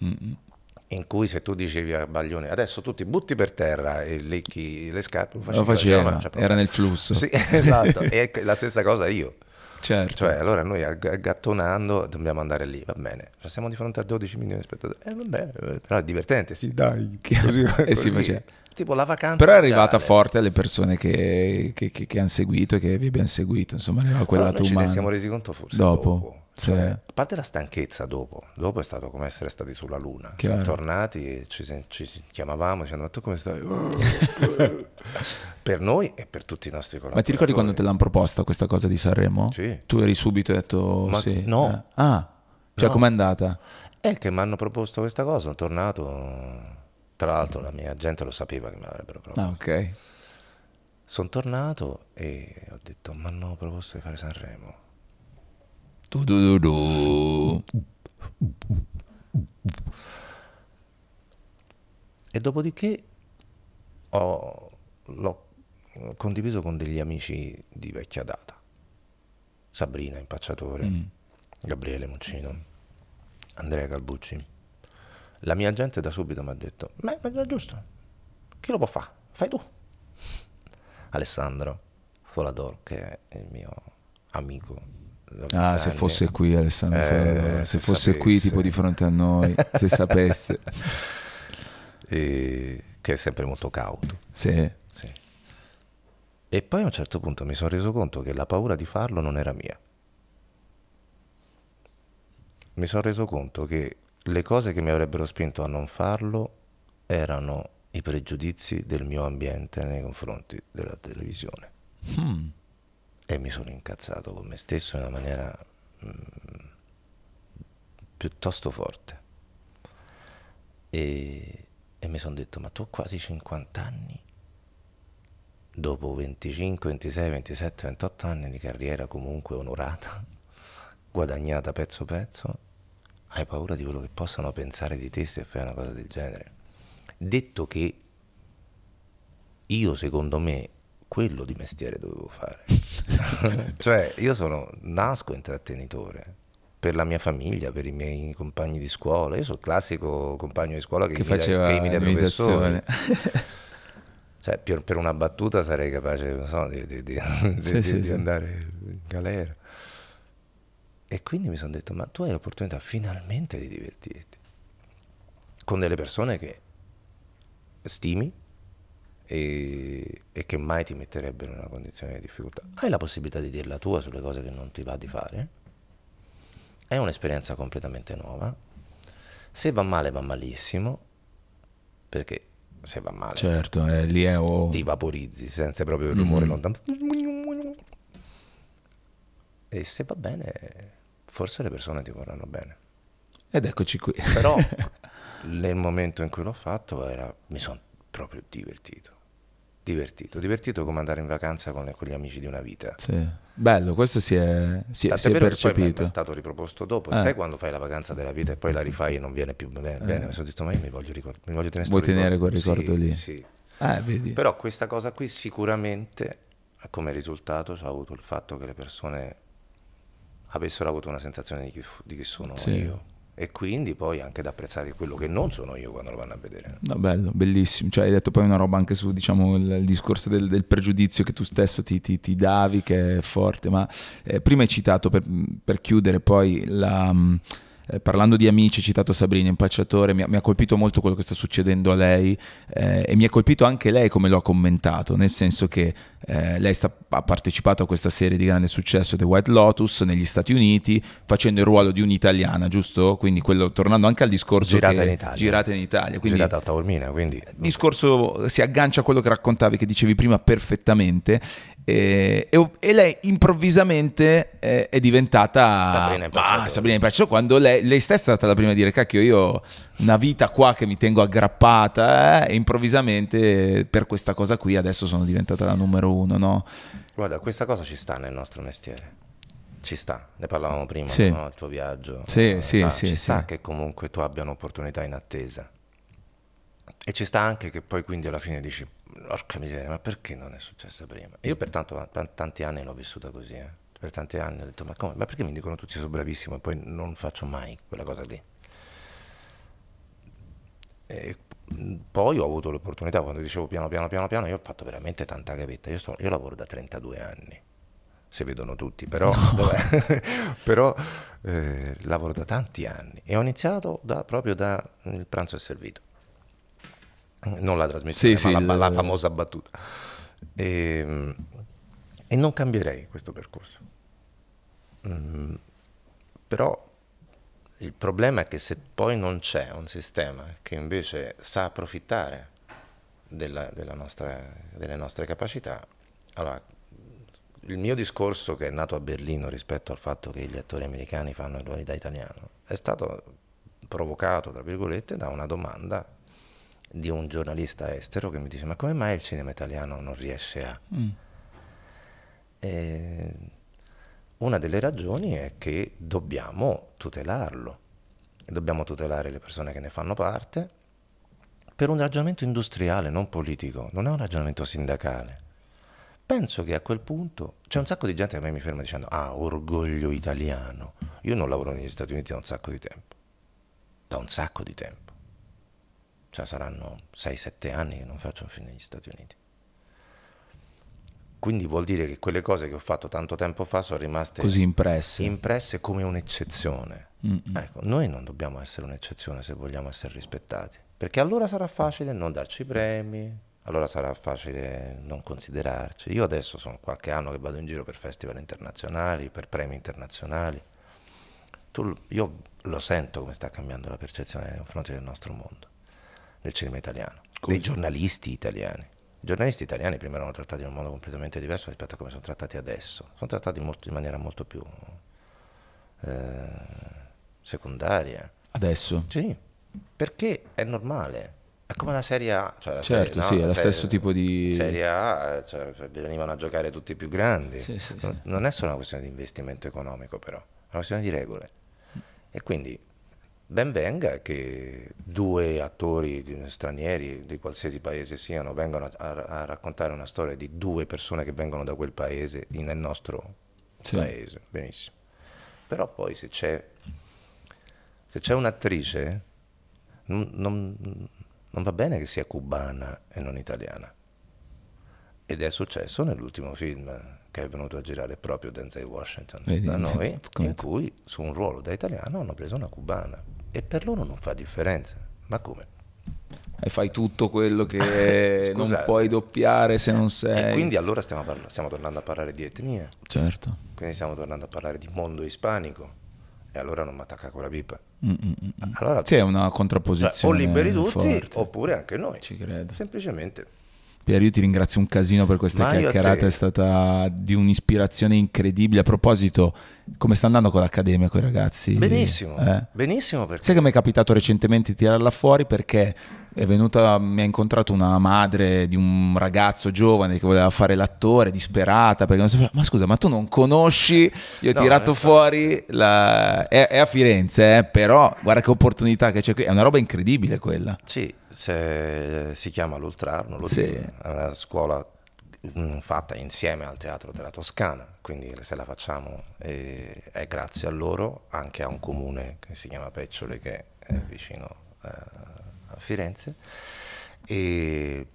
in cui se tu dicevi a Baglioni adesso tu ti butti per terra e lecchi le scarpe, lo faceva, era nel flusso. Sì, esatto. E la stessa cosa io, cioè allora noi gattonando dobbiamo andare lì, va bene, siamo di fronte a 12 milioni di spettatori, vabbè, però è divertente, sì dai, così. Faceva tipo la vacanza, però è arrivata forte alle persone che hanno seguito e che vi abbiamo seguito, insomma, arriva quella tua umana. Ne siamo resi conto forse dopo. Cioè, a parte la stanchezza, dopo è stato come essere stati sulla luna. Siamo tornati e ci chiamavamo dicendo: ma tu come stai? Per noi e per tutti i nostri collaboratori. Ma ti ricordi quando te l'hanno proposta questa cosa di Sanremo? Sì. Tu eri subito e hai detto: ma sì, no. Cioè, com'è andata? È che mi hanno proposto questa cosa, sono tornato. Tra l'altro la mia gente lo sapeva che me l'avrebbero proposto. Sono tornato e ho detto: mi hanno proposto di fare Sanremo. E dopodiché l'ho condiviso con degli amici di vecchia data: Sabrina Impacciatore, Gabriele Muccino, Andrea Calbucci. La mia gente da subito mi ha detto: ma è giusto, chi lo può fare? Fai tu. Alessandro Folador, che è il mio amico. Se fosse qui Alessandro Folador, se fosse qui tipo di fronte a noi, se sapesse. Che è sempre molto cauto. Sì. E poi a un certo punto mi sono reso conto che la paura di farlo non era mia. Mi sono reso conto che le cose che mi avrebbero spinto a non farlo erano i pregiudizi del mio ambiente nei confronti della televisione. E mi sono incazzato con me stesso in una maniera piuttosto forte. E e mi sono detto, ma tu ho quasi 50 anni, dopo 25, 26, 27, 28 anni di carriera comunque onorata, guadagnata pezzo, hai paura di quello che possano pensare di te se fai una cosa del genere. Detto che io, secondo me, quello di mestiere dovevo fare. Cioè, io nasco intrattenitore, per la mia famiglia, per i miei compagni di scuola. Io sono il classico compagno di scuola che faceva imita il professore. Cioè, per una battuta sarei capace, non so, di andare in galera. E quindi mi sono detto, ma tu hai l'opportunità finalmente di divertirti con delle persone che stimi e che mai ti metterebbero in una condizione di difficoltà. Hai la possibilità di dirla tua sulle cose che non ti va di fare. È un'esperienza completamente nuova. Se va male, va malissimo, perché se va male, certo, lì è ti vaporizzi, senza proprio il rumore lontano. E se va bene, forse le persone ti vorranno bene. Ed eccoci qui. Però nel momento in cui l'ho fatto mi sono proprio divertito. Divertito come andare in vacanza con gli amici di una vita. Sì. Bello, questo si è percepito. Poi è stato riproposto dopo. Sai quando fai la vacanza della vita e poi la rifai e non viene più bene? Mi sono detto, ma io mi voglio tenere quel ricordo lì. Sì. Vedi. Però questa cosa qui sicuramente come risultato ha avuto il fatto che le persone avessero avuto una sensazione di chi sono io, e quindi poi anche da apprezzare quello che non sono io quando lo vanno a vedere. No, bello, bellissimo. Cioè, hai detto poi una roba anche su, diciamo, il discorso del pregiudizio che tu stesso ti davi, che è forte. Ma prima hai citato, per chiudere poi, parlando di amici, hai citato Sabrina Impacciatore. Mi ha colpito molto quello che sta succedendo a lei, e mi ha colpito anche lei come lo ha commentato, nel senso che lei ha partecipato a questa serie di grande successo, The White Lotus, negli Stati Uniti, facendo il ruolo di un'italiana, giusto? Quindi quello, tornando anche al discorso girata in Italia, quindi girata a Taormina, quindi discorso si aggancia a quello che raccontavi, che dicevi prima perfettamente. E lei improvvisamente è diventata Sabrina Impacciatore, quando lei stessa è stata la prima a dire, cacchio, io una vita qua che mi tengo aggrappata, e improvvisamente per questa cosa qui adesso sono diventata la numero 1, no? Guarda, questa cosa ci sta nel nostro mestiere, ci sta, ne parlavamo prima, no? Il tuo viaggio, ci sta che comunque tu abbia un'opportunità in attesa, e ci sta anche che poi quindi alla fine dici, porca miseria, ma perché non è successa prima? Io per tanti anni l'ho vissuta così, per tanti anni ho detto, ma come? Ma perché mi dicono tutti sono bravissimo e poi non faccio mai quella cosa lì? E poi ho avuto l'opportunità, quando dicevo piano piano, io ho fatto veramente tanta gavetta. Io lavoro da 32 anni, se vedono tutti, però, no. Però lavoro da tanti anni, e ho iniziato proprio da Il pranzo è servito. Non la trasmissione, la famosa battuta. E non cambierei questo percorso. Però il problema è che se poi non c'è un sistema che invece sa approfittare delle nostre capacità, allora il mio discorso, che è nato a Berlino rispetto al fatto che gli attori americani fanno il ruolo da italiano, è stato provocato, tra virgolette, da una domanda di un giornalista estero che mi dice, ma come mai il cinema italiano non riesce a... Una delle ragioni è che dobbiamo tutelarlo, dobbiamo tutelare le persone che ne fanno parte, per un ragionamento industriale, non politico, non è un ragionamento sindacale. Penso che a quel punto c'è un sacco di gente che a me mi ferma dicendo, orgoglio italiano. Io non lavoro negli Stati Uniti da un sacco di tempo, cioè saranno 6-7 anni che non faccio un film negli Stati Uniti. Quindi vuol dire che quelle cose che ho fatto tanto tempo fa sono rimaste così impresse come un'eccezione. Ecco, noi non dobbiamo essere un'eccezione se vogliamo essere rispettati, perché allora sarà facile non darci premi, allora sarà facile non considerarci. Io adesso sono qualche anno che vado in giro per festival internazionali, per premi internazionali. Io lo sento come sta cambiando la percezione nei confronti del nostro mondo, del cinema italiano, dei giornalisti italiani. I giornalisti italiani prima erano trattati in un modo completamente diverso rispetto a come sono trattati adesso. Sono trattati in maniera molto più secondaria. Adesso? Sì, perché è normale. È come la Serie A, cioè la certo, serie, no? Sì, è lo stesso tipo di Serie A, cioè, venivano a giocare tutti i più grandi. Sì, sì, non, sì. Non è solo una questione di investimento economico, però, è una questione di regole. E quindi ben venga che due attori stranieri di qualsiasi paese siano vengano a raccontare una storia di due persone che vengono da quel paese nel nostro sì. paese, benissimo. Però poi se c'è un'attrice non va bene che sia cubana e non italiana, ed è successo nell'ultimo film che è venuto a girare proprio Denzel Washington da noi, in cui su un ruolo da italiano hanno preso una cubana, e per loro non fa differenza. Ma come? E fai tutto quello che non puoi doppiare se non sei. E quindi allora stiamo tornando a parlare di etnia. Certo. Quindi stiamo tornando a parlare di mondo ispanico. E allora non mi attacca con la pipa. Allora, sì, è una contrapposizione. O liberi tutti forte. Oppure anche noi. Ci credo. Semplicemente. Pier, io ti ringrazio un casino per questa chiacchierata, è stata di un'ispirazione incredibile. A proposito, come sta andando con l'Accademia, con i ragazzi? Benissimo, benissimo. Perché... sai che mi è capitato recentemente di tirarla fuori perché è venuta, mi ha incontrato una madre di un ragazzo giovane che voleva fare l'attore, disperata, perché non sapeva, ma scusa, ma tu non conosci? Io ho tirato fuori, la... è a Firenze, però guarda che opportunità che c'è qui, è una roba incredibile quella. Sì. Se si chiama l'Oltrarno, lo sì. È una scuola fatta insieme al Teatro della Toscana, quindi se la facciamo è grazie a loro, anche a un comune che si chiama Pecciole, che è vicino a Firenze, e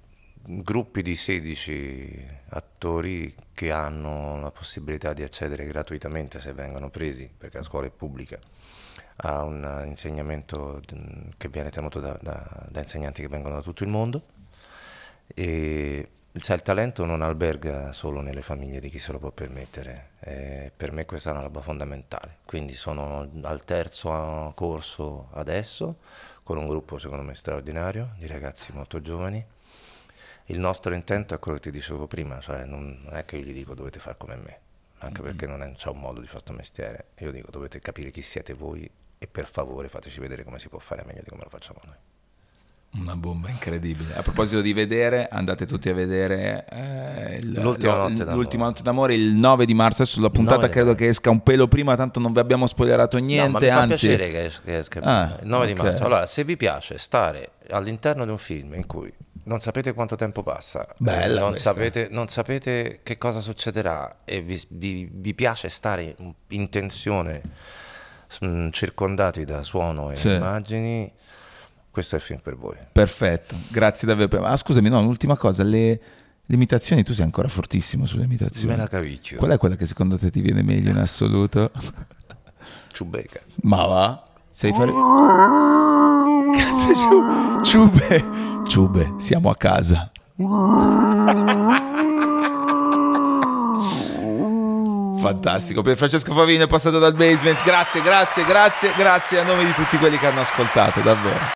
gruppi di 16 attori che hanno la possibilità di accedere gratuitamente, se vengono presi, perché la scuola è pubblica, a un insegnamento che viene tenuto da insegnanti che vengono da tutto il mondo, e il talento non alberga solo nelle famiglie di chi se lo può permettere, e per me questa è una roba fondamentale. Quindi sono al terzo corso adesso con un gruppo secondo me straordinario di ragazzi molto giovani. Il nostro intento è quello che ti dicevo prima, cioè non è che io gli dico dovete fare come me, anche perché non c'è un modo di fare questo mestiere, io dico dovete capire chi siete voi e per favore fateci vedere come si può fare meglio di come lo facciamo noi. Una bomba incredibile. A proposito di vedere, andate tutti a vedere L'ultima notte d'amore, il 9 di marzo, adesso la puntata credo che esca un pelo prima, tanto non vi abbiamo spoilerato niente, no, ma mi fa piacere che esca il 9 di marzo. Allora, se vi piace stare all'interno di un film in cui non sapete quanto tempo passa, non sapete che cosa succederà, e vi piace stare in tensione circondati da suono e immagini, questo è il film per voi. Perfetto, grazie davvero. Ah, scusami, no, un'ultima cosa, le imitazioni, tu sei ancora fortissimo sulle imitazioni. Me la cavicchio. Qual è quella che secondo te ti viene meglio in assoluto? Ciubecca. Ma va? Sei fare... Cazzo, Ciube, siamo a casa. Fantastico. Pierfrancesco Favino è passato dal basement. Grazie a nome di tutti quelli che hanno ascoltato, davvero.